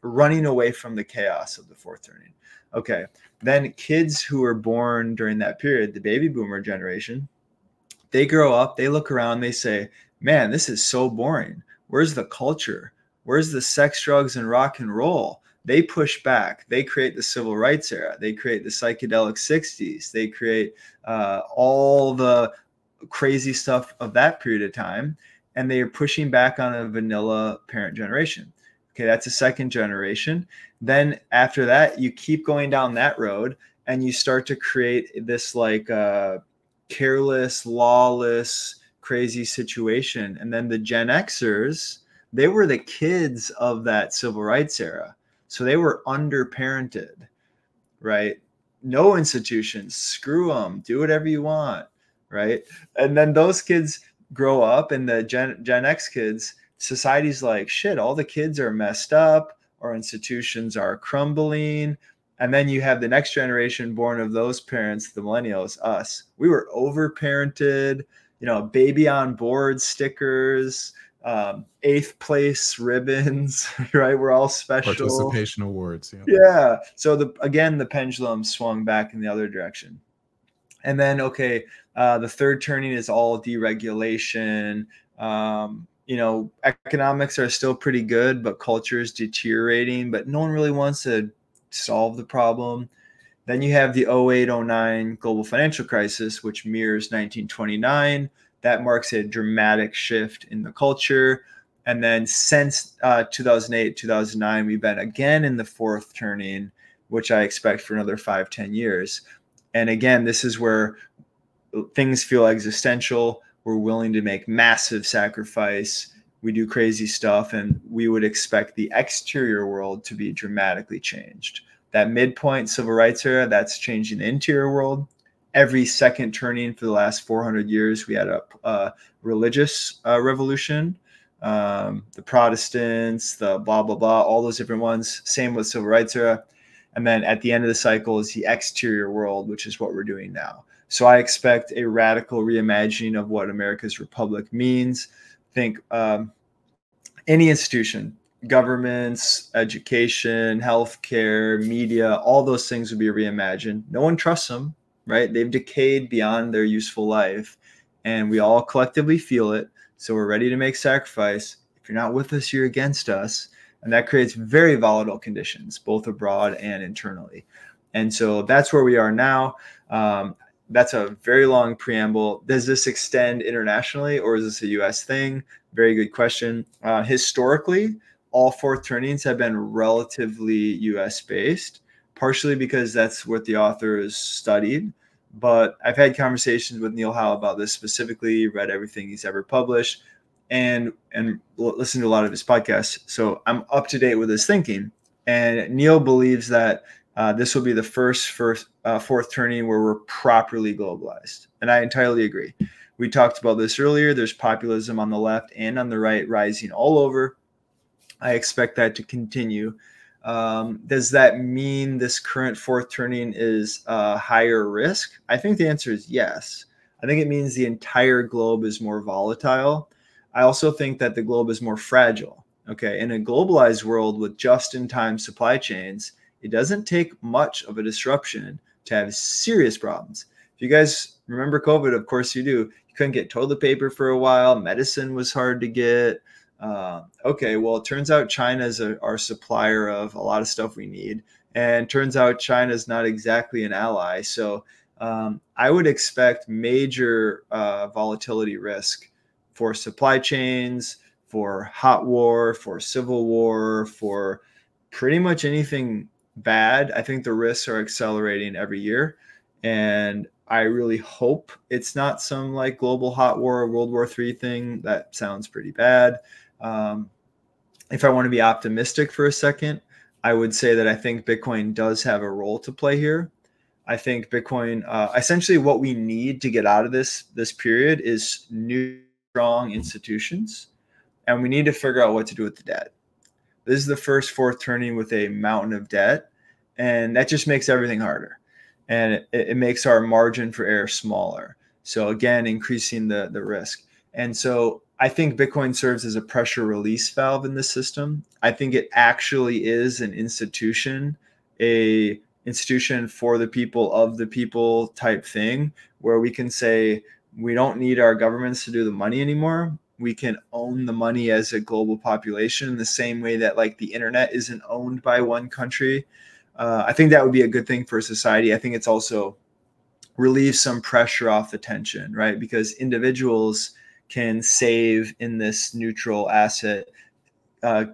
running away from the chaos of the fourth turning. Okay, then kids who were born during that period, the baby boomer generation, they grow up, they look around, they say, man, this is so boring. Where's the culture? Where's the sex, drugs, and rock and roll? They push back. They create the civil rights era. They create the psychedelic 60s. They create all the crazy stuff of that period of time, and they are pushing back on a vanilla parent generation. Okay, that's a second generation. Then after that, you keep going down that road, and you start to create this like careless, lawless, crazy situation. And then the Gen Xers, they were the kids of that civil rights era, so they were underparented, right? No institutions, screw them, do whatever you want. Right. And then those kids grow up, and the Gen X kids, society's like, shit, all the kids are messed up, our institutions are crumbling. And then you have the next generation born of those parents, the millennials, us. We were overparented, you know, baby on board stickers, 8th place ribbons, right? We're all special. Participation awards. Yeah. Yeah. So again, the pendulum swung back in the other direction. And then, okay, the third turning is all deregulation. You know, economics are still pretty good, but culture is deteriorating, but no one really wants to solve the problem. Then you have the 08-09 global financial crisis, which mirrors 1929. That marks a dramatic shift in the culture. And then since 2008, 2009, we've been again in the fourth turning, which I expect for another 5-10 years. And again, this is where things feel existential. We're willing to make massive sacrifice. We do crazy stuff, and we would expect the exterior world to be dramatically changed. That midpoint civil rights era, that's changing the interior world. Every second turning for the last 400 years, we had a religious revolution. The Protestants, the blah, blah, blah, all those different ones. Same with civil rights era. And then at the end of the cycle is the exterior world, which is what we're doing now. So I expect a radical reimagining of what America's republic means. Think any institution, governments, education, healthcare, media, all those things would be reimagined. No one trusts them, right? They've decayed beyond their useful life, and we all collectively feel it. So we're ready to make sacrifice. If you're not with us, you're against us. And that creates very volatile conditions, both abroad and internally. And so that's where we are now. That's a very long preamble. Does this extend internationally, or is this a U.S. thing? Very good question. Historically, all Fourth Turnings have been relatively US-based, partially because that's what the author has studied. But I've had conversations with Neil Howe about this specifically, read everything he's ever published, and listened to a lot of his podcasts. So I'm up to date with his thinking. And Neil believes that this will be the first Fourth Turning where we're properly globalized. And I entirely agree. We talked about this earlier. There's populism on the left and on the right rising all over. I expect that to continue. Does that mean this current Fourth Turning is higher risk? I think the answer is yes. I think it means the entire globe is more volatile. I also think that the globe is more fragile. Okay, in a globalized world with just-in-time supply chains, it doesn't take much of a disruption to have serious problems. If you guys remember COVID, of course you do. You couldn't get toilet paper for a while. Medicine was hard to get. Okay, well, it turns out China is our supplier of a lot of stuff we need. And turns out China is not exactly an ally. So I would expect major volatility risk for supply chains, for hot war, for civil war, for pretty much anything bad. I think the risks are accelerating every year. And I really hope it's not some like global hot war or World War III thing. That sounds pretty bad. If I want to be optimistic for a second, I would say that I think Bitcoin does have a role to play here. I think Bitcoin, essentially what we need to get out of this period is new, strong institutions. And we need to figure out what to do with the debt. This is the first Fourth Turning with a mountain of debt. And that just makes everything harder. And it makes our margin for error smaller. So again, increasing the risk. And so I think Bitcoin serves as a pressure release valve in this system. I think it actually is an institution, an institution for the people, of the people type thing, where we can say, we don't need our governments to do the money anymore. We can own the money as a global population the same way that like the internet isn't owned by one country. I think that would be a good thing for society. I think it's also relieves some pressure off the tension, right? Because individuals can save in this neutral asset.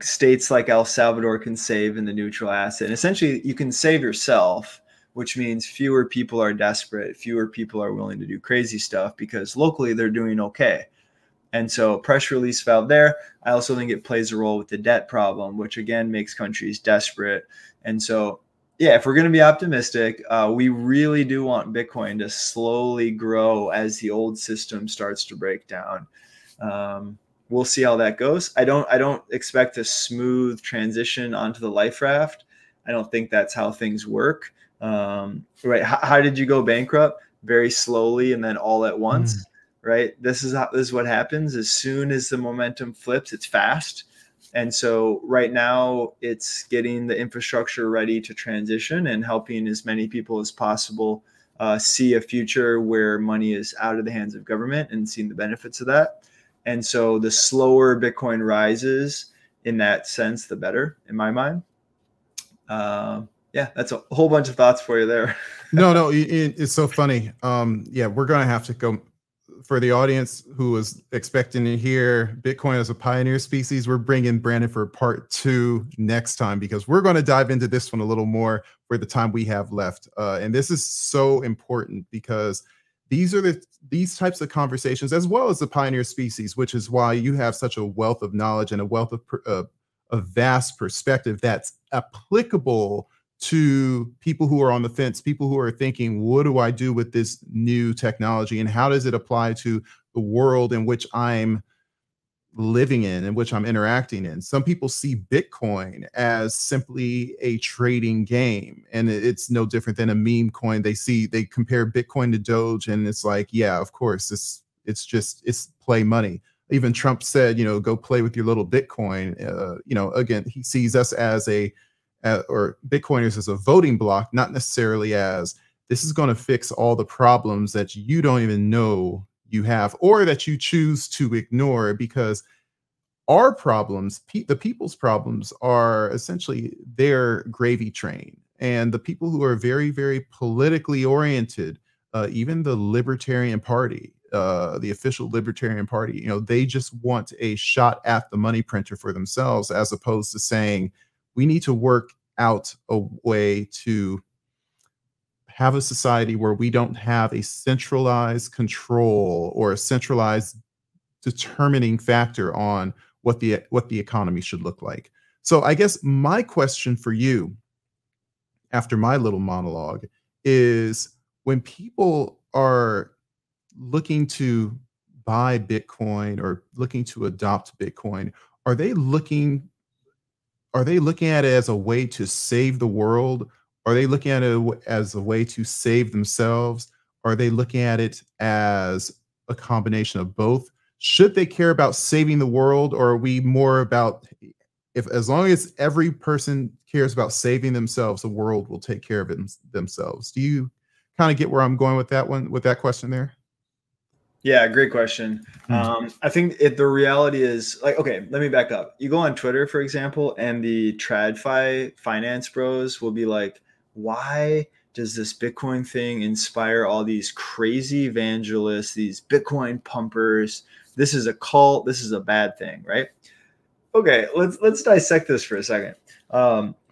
States like El Salvador can save in the neutral asset. And essentially, you can save yourself, which means fewer people are desperate. Fewer people are willing to do crazy stuff because locally they're doing okay. And so pressure release valve there. I also think it plays a role with the debt problem, which again makes countries desperate. And so, yeah, if we're going to be optimistic, we really do want Bitcoin to slowly grow as the old system starts to break down. We'll see how that goes. I don't expect a smooth transition onto the life raft. I don't think that's how things work. Right? How did you go bankrupt? Very slowly and then all at once. Right? This is what happens. As soon as the momentum flips, it's fast. And so right now it's getting the infrastructure ready to transition and helping as many people as possible see a future where money is out of the hands of government and seeing the benefits of that. And so the slower Bitcoin rises in that sense, the better in my mind. Yeah, that's a whole bunch of thoughts for you there. No, it's so funny. Yeah, we're going to have to go. For the audience who was expecting to hear Bitcoin as a pioneer species, we're bringing Brandon for part 2 next time, because we're going to dive into this one a little more for the time we have left. And this is so important because these are these types of conversations, as well as the pioneer species, which is why you have such a wealth of knowledge and a wealth of a vast perspective that's applicable to people who are on the fence, people who are thinking, what do I do with this new technology and how does it apply to the world in which I'm living in which I'm interacting in? Some people see Bitcoin as simply a trading game, and it's no different than a meme coin. They compare Bitcoin to Doge, and it's like, yeah, of course, it's just play money. Even Trump said, go play with your little Bitcoin. Again, he sees us as or Bitcoiners as a voting block, not necessarily as this is going to fix all the problems that you don't even know you have or that you choose to ignore, because our problems, the people's problems, are essentially their gravy train. And the people who are very, very politically oriented, even the Libertarian Party, the official Libertarian Party, you know, they just want a shot at the money printer for themselves, as opposed to saying, we need to work out a way to have a society where we don't have a centralized control or a centralized determining factor on what the economy should look like. So I guess my question for you after my little monologue is, when people are looking to buy Bitcoin or looking to adopt Bitcoin, are they looking at it as a way to save the world? Are they looking at it as a way to save themselves? Are they looking at it as a combination of both? Should they care about saving the world, or are we more about, if as long as every person cares about saving themselves, the world will take care of it themselves? Do you kind of get where I'm going with that one, with that question there? Yeah, great question. I think the reality is, like, okay, let me back up. You go on Twitter, for example, and the TradFi finance bros will be like, why does this Bitcoin thing inspire all these crazy evangelists, these Bitcoin pumpers? This is a cult. This is a bad thing, right? Okay, let's dissect this for a second.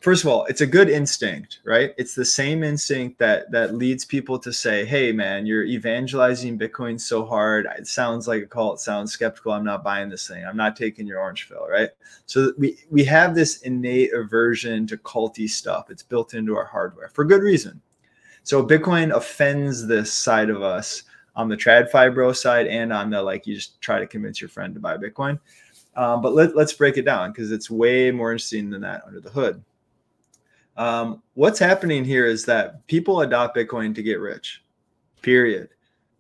First of all, it's a good instinct, right? It's the same instinct that leads people to say, hey, man, you're evangelizing Bitcoin so hard. It sounds like a cult. It sounds skeptical. I'm not buying this thing. I'm not taking your orange pill, right? So we have this innate aversion to culty stuff. It's built into our hardware for good reason. So Bitcoin offends this side of us on the TradFi bro side and on the, like, you just try to convince your friend to buy Bitcoin. But let's break it down, because it's way more interesting than that under the hood. What's happening here is that people adopt Bitcoin to get rich, period.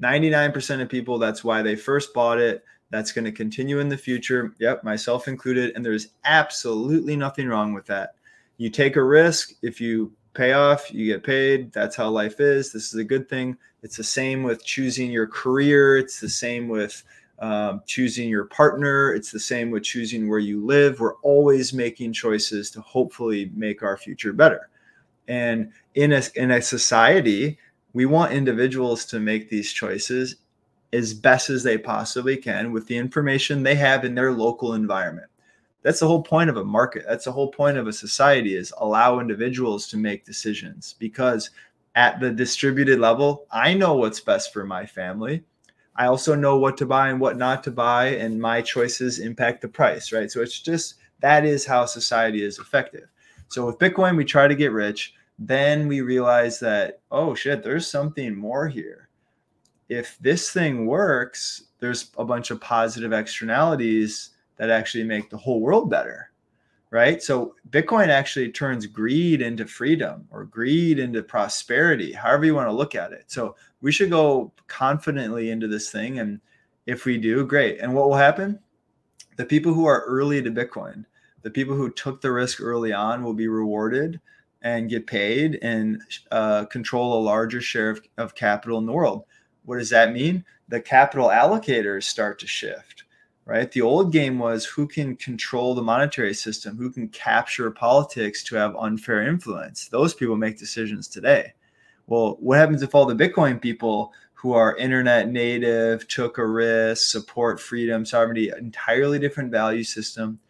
99% of people, that's why they first bought it. That's going to continue in the future. Yep, myself included. And there's absolutely nothing wrong with that. You take a risk. If you pay off, you get paid. That's how life is. This is a good thing. It's the same with choosing your career. It's the same with choosing your partner. It's the same with choosing where you live. We're always making choices to hopefully make our future better. And in a society, we want individuals to make these choices as best as they possibly can with the information they have in their local environment. That's the whole point of a market. That's the whole point of a society, is allow individuals to make decisions, because at the distributed level, I know what's best for my family. I also know what to buy and what not to buy, and my choices impact the price, right? So it's just, that is how society is effective. So with Bitcoin, we try to get rich. Then we realize that, oh shit, there's something more here. If this thing works, there's a bunch of positive externalities that actually make the whole world better, right? So Bitcoin actually turns greed into freedom, or greed into prosperity, however you want to look at it. So we should go confidently into this thing. And if we do, great. And what will happen? The people who are early to Bitcoin, the people who took the risk early on, will be rewarded and get paid and control a larger share of capital in the world. What does that mean? The capital allocators start to shift, right? The old game was who can control the monetary system, who can capture politics to have unfair influence. Those people make decisions today. Well, what happens if all the Bitcoin people who are internet native, took a risk, support freedom, sovereignty, entirely different value system,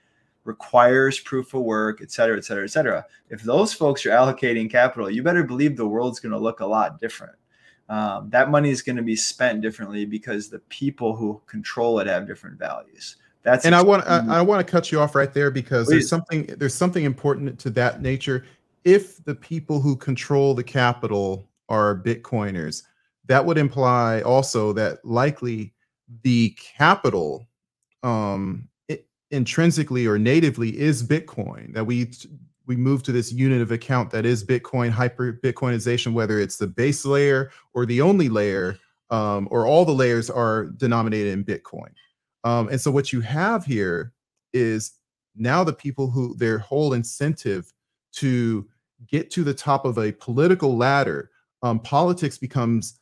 requires proof of work, et cetera, et cetera, et cetera. If those folks are allocating capital, you better believe the world's going to look a lot different. That money is going to be spent differently because the people who control it have different values. That's, and I want to cut you off right there, because there's something important to that nature. If the people who control the capital are Bitcoiners, that would imply also that likely the capital intrinsically or natively is Bitcoin, that we move to this unit of account that is Bitcoin, hyper-Bitcoinization, whether it's the base layer or the only layer, or all the layers are denominated in Bitcoin. And so what you have here is now the people who, their whole incentive to get to the top of a political ladder, politics becomes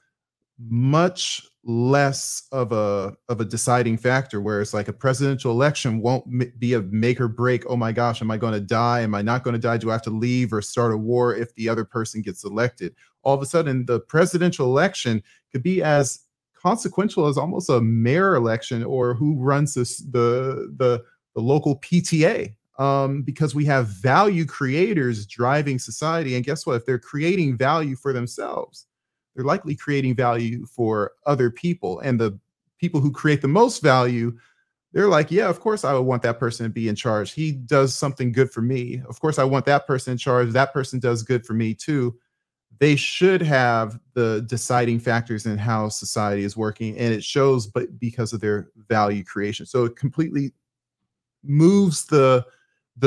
much less of a deciding factor, where it's like a presidential election won't be a make or break. Oh my gosh, am I going to die? Am I not going to die? Do I have to leave or start a war if the other person gets elected? All of a sudden, the presidential election could be as consequential as almost a mayor election or who runs this, the local PTA, because we have value creators driving society. And guess what? If they're creating value for themselves, they're likely creating value for other people. And the people who create the most value, they're like, yeah, of course I would want that person to be in charge. He does something good for me. Of course I want that person in charge. That person does good for me too. They should have the deciding factors in how society is working, and it shows, but because of their value creation. So it completely moves the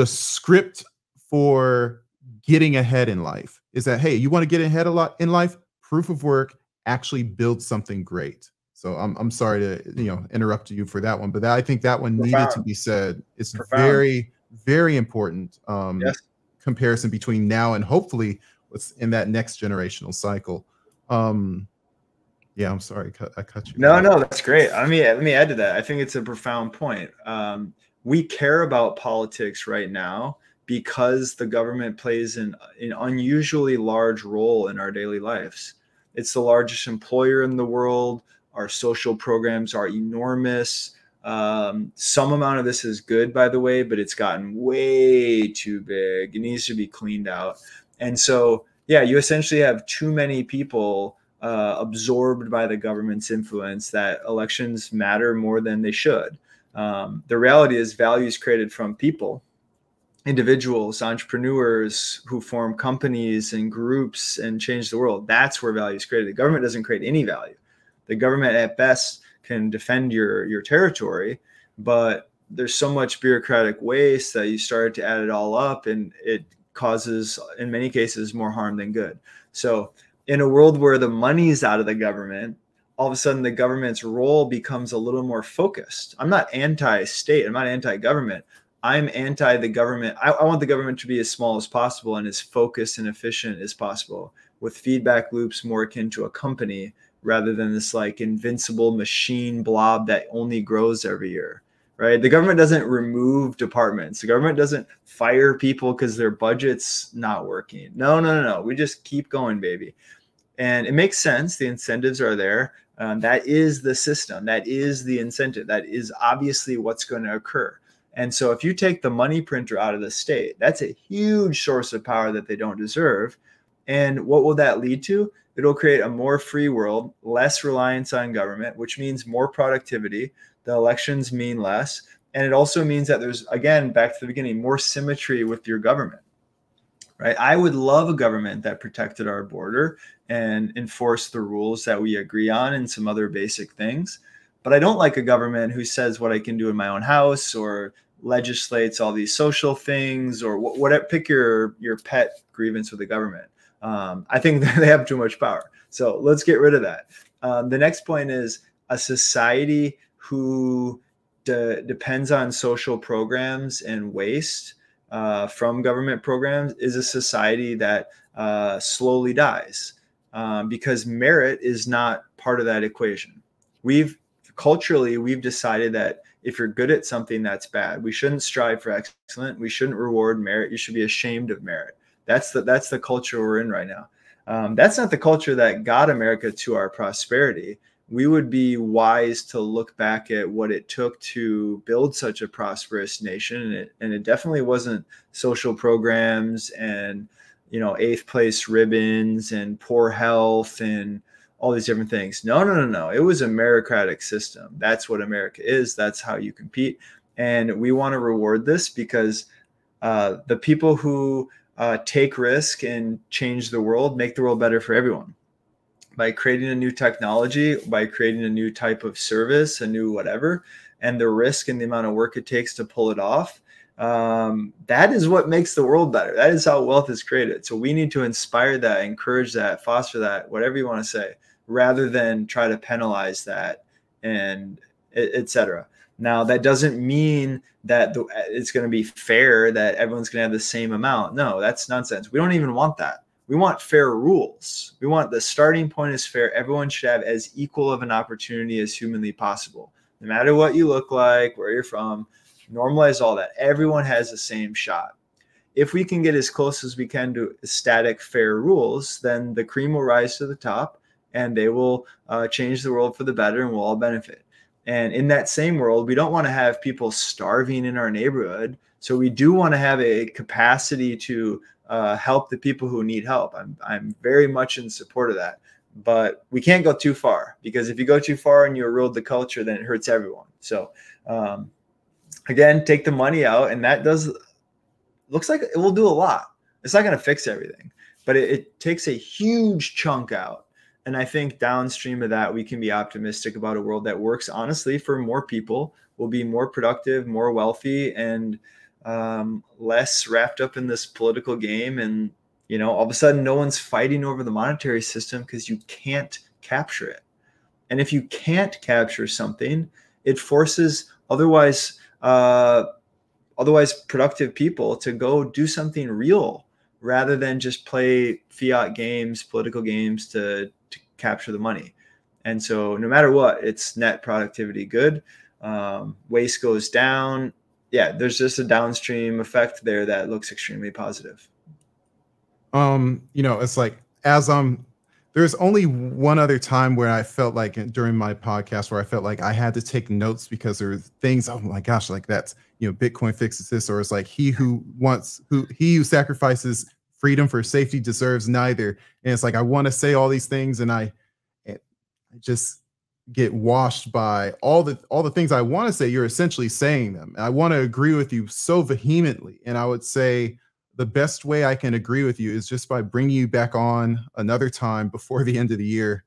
script for getting ahead in life. Is that, hey, you want to get ahead a lot in life? Proof of work, actually build something great. So I'm sorry to interrupt you for that one, but I think that one needed to be said. It's very, very important comparison between now and hopefully what's in that next generational cycle. Yeah, I'm sorry, I cut you. No, that's great. I mean, let me add to that. I think it's a profound point. We care about politics right now because the government plays an unusually large role in our daily lives. It's the largest employer in the world. Our social programs are enormous. Some amount of this is good, by the way, but it's gotten way too big. It needs to be cleaned out. And so, yeah, you essentially have too many people absorbed by the government's influence that elections matter more than they should. The reality is value is created from people, individuals, entrepreneurs who form companies and groups and change the world. That's where value is created. The government doesn't create any value. The government at best can defend your territory, but there's so much bureaucratic waste that you start to add it all up, and it causes, in many cases, more harm than good. So in a world where the money's out of the government, all of a sudden the government's role becomes a little more focused. I'm not anti-state. I'm not anti-government. I'm anti the government. I want the government to be as small as possible and as focused and efficient as possible, with feedback loops more akin to a company rather than this like invincible machine blob that only grows every year. Right? The government doesn't remove departments. The government doesn't fire people because their budget's not working. No. We just keep going, baby. And it makes sense. The incentives are there. That is the system. That is the incentive. That is obviously what's going to occur. And so if you take the money printer out of the state, that's a huge source of power that they don't deserve. And what will that lead to? It'll create a more free world, less reliance on government, which means more productivity. The elections mean less. And it also means that there's, again, back to the beginning, more symmetry with your government, right? I would love a government that protected our border and enforced the rules that we agree on and some other basic things. But I don't like a government who says what I can do in my own house or legislates all these social things or whatever. Pick your pet grievance with the government. I think they have too much power. So let's get rid of that. The next point is a society who depends on social programs and waste from government programs is a society that slowly dies because merit is not part of that equation. Culturally, we've decided that if you're good at something, that's bad. We shouldn't strive for excellence. We shouldn't reward merit. You should be ashamed of merit. That's the culture we're in right now. That's not the culture that got America to our prosperity. We would be wise to look back at what it took to build such a prosperous nation. And it definitely wasn't social programs and, eighth place ribbons and poor health and all these different things. No. It was a meritocratic system. That's what America is. That's how you compete. And we want to reward this because the people who take risk and change the world, make the world better for everyone. By creating a new technology, by creating a new type of service, a new whatever, and the risk and the amount of work it takes to pull it off, that is what makes the world better. That is how wealth is created. So we need to inspire that, encourage that, foster that, whatever you want to say, rather than try to penalize that and et cetera. Now, that doesn't mean that it's going to be fair, that everyone's going to have the same amount. No, that's nonsense. We don't even want that. We want fair rules. We want the starting point is fair. Everyone should have as equal of an opportunity as humanly possible. No matter what you look like, where you're from, normalize all that. Everyone has the same shot. If we can get as close as we can to static fair rules, then the cream will rise to the top and they will change the world for the better, and we'll all benefit. And in that same world, we don't want to have people starving in our neighborhood. So we do want to have a capacity to help the people who need help. I'm very much in support of that. But we can't go too far, because if you go too far and you erode the culture, then it hurts everyone. So again, take the money out, and that looks like it will do a lot. It's not going to fix everything, but it takes a huge chunk out. And I think downstream of that, we can be optimistic about a world that works, honestly, for more people, will be more productive, more wealthy, and less wrapped up in this political game. And, you know, all of a sudden, no one's fighting over the monetary system because you can't capture it. And if you can't capture something, it forces otherwise productive people to go do something real, rather than just play fiat games, political games to capture the money. And so no matter what, it's net productivity good. Waste goes down. Yeah, there's just a downstream effect there that looks extremely positive. You know, it's like, as there's only one other time where I felt like, during my podcast, where I felt like I had to take notes, because there were things, oh my gosh, like that's, you know, Bitcoin fixes this, or it's like, he who sacrifices freedom for safety deserves neither. And it's like, I want to say all these things, and I just get washed by all the things I want to say. You're essentially saying them. I want to agree with you so vehemently, and I would say, the best way I can agree with you is just by bringing you back on another time before the end of the year,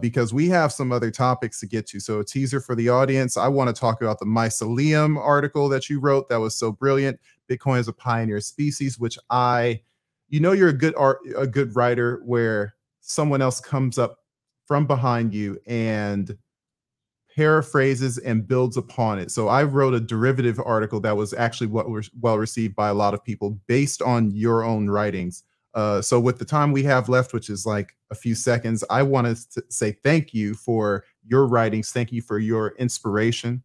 because we have some other topics to get to. So a teaser for the audience, I want to talk about the mycelium article that you wrote that was so brilliant, Bitcoin as a pioneer species, which you know, you're a good writer where someone else comes up from behind you and paraphrases and builds upon it. So I wrote a derivative article that was actually what was well received by a lot of people, based on your own writings. So with the time we have left, which is like a few seconds, I want to say thank you for your writings. Thank you for your inspiration.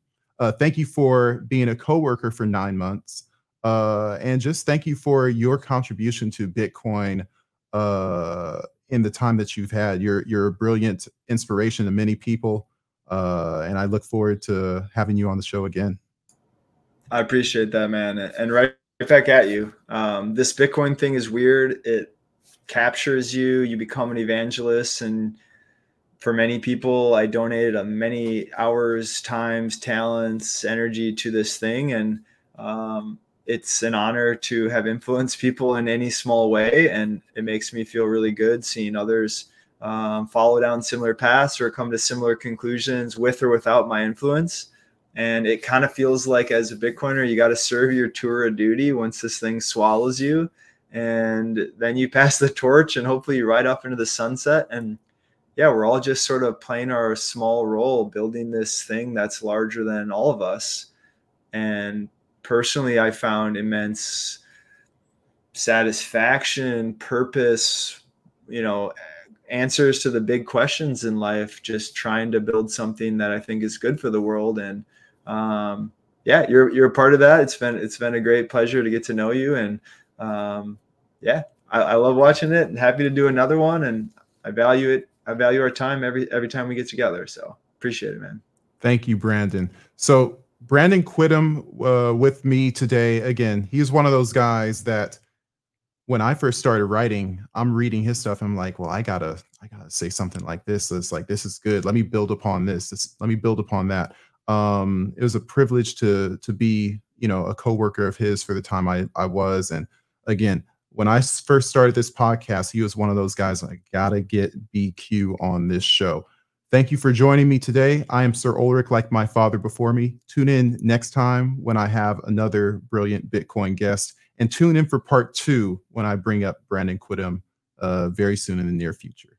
Thank you for being a coworker for 9 months. And just thank you for your contribution to Bitcoin in the time that you've had. You're a brilliant inspiration to many people. And I look forward to having you on the show again. I appreciate that, man. And right back at you. This Bitcoin thing is weird. It captures you. You become an evangelist. And for many people, I donated many hours, times, talents, energy to this thing. And it's an honor to have influenced people in any small way. And it makes me feel really good seeing others follow down similar paths or come to similar conclusions with or without my influence. And it kind of feels like, as a Bitcoiner, you got to serve your tour of duty once this thing swallows you, and then you pass the torch and hopefully you ride up into the sunset. And yeah, we're all just sort of playing our small role, building this thing that's larger than all of us. And personally, I found immense satisfaction, purpose, you know, answers to the big questions in life, just trying to build something that I think is good for the world. And yeah, you're a part of that. It's been a great pleasure to get to know you. And yeah, I love watching it, and happy to do another one. And I value it. I value our time every time we get together. So appreciate it, man. Thank you, Brandon. So Brandon Quittem with me today. Again, he's one of those guys that, when I first started writing, I'm reading his stuff, and I'm like, well, I gotta say something like this. So it's like, this is good. Let me build upon this. Let me build upon that. It was a privilege to be, you know, a coworker of his for the time I was. And again, when I first started this podcast, he was one of those guys. I gotta get BQ on this show. Thank you for joining me today. I am Sir Ulrich, like my father before me. Tune in next time when I have another brilliant Bitcoin guest. And tune in for part 2 when I bring up Brandon Quittem very soon in the near future.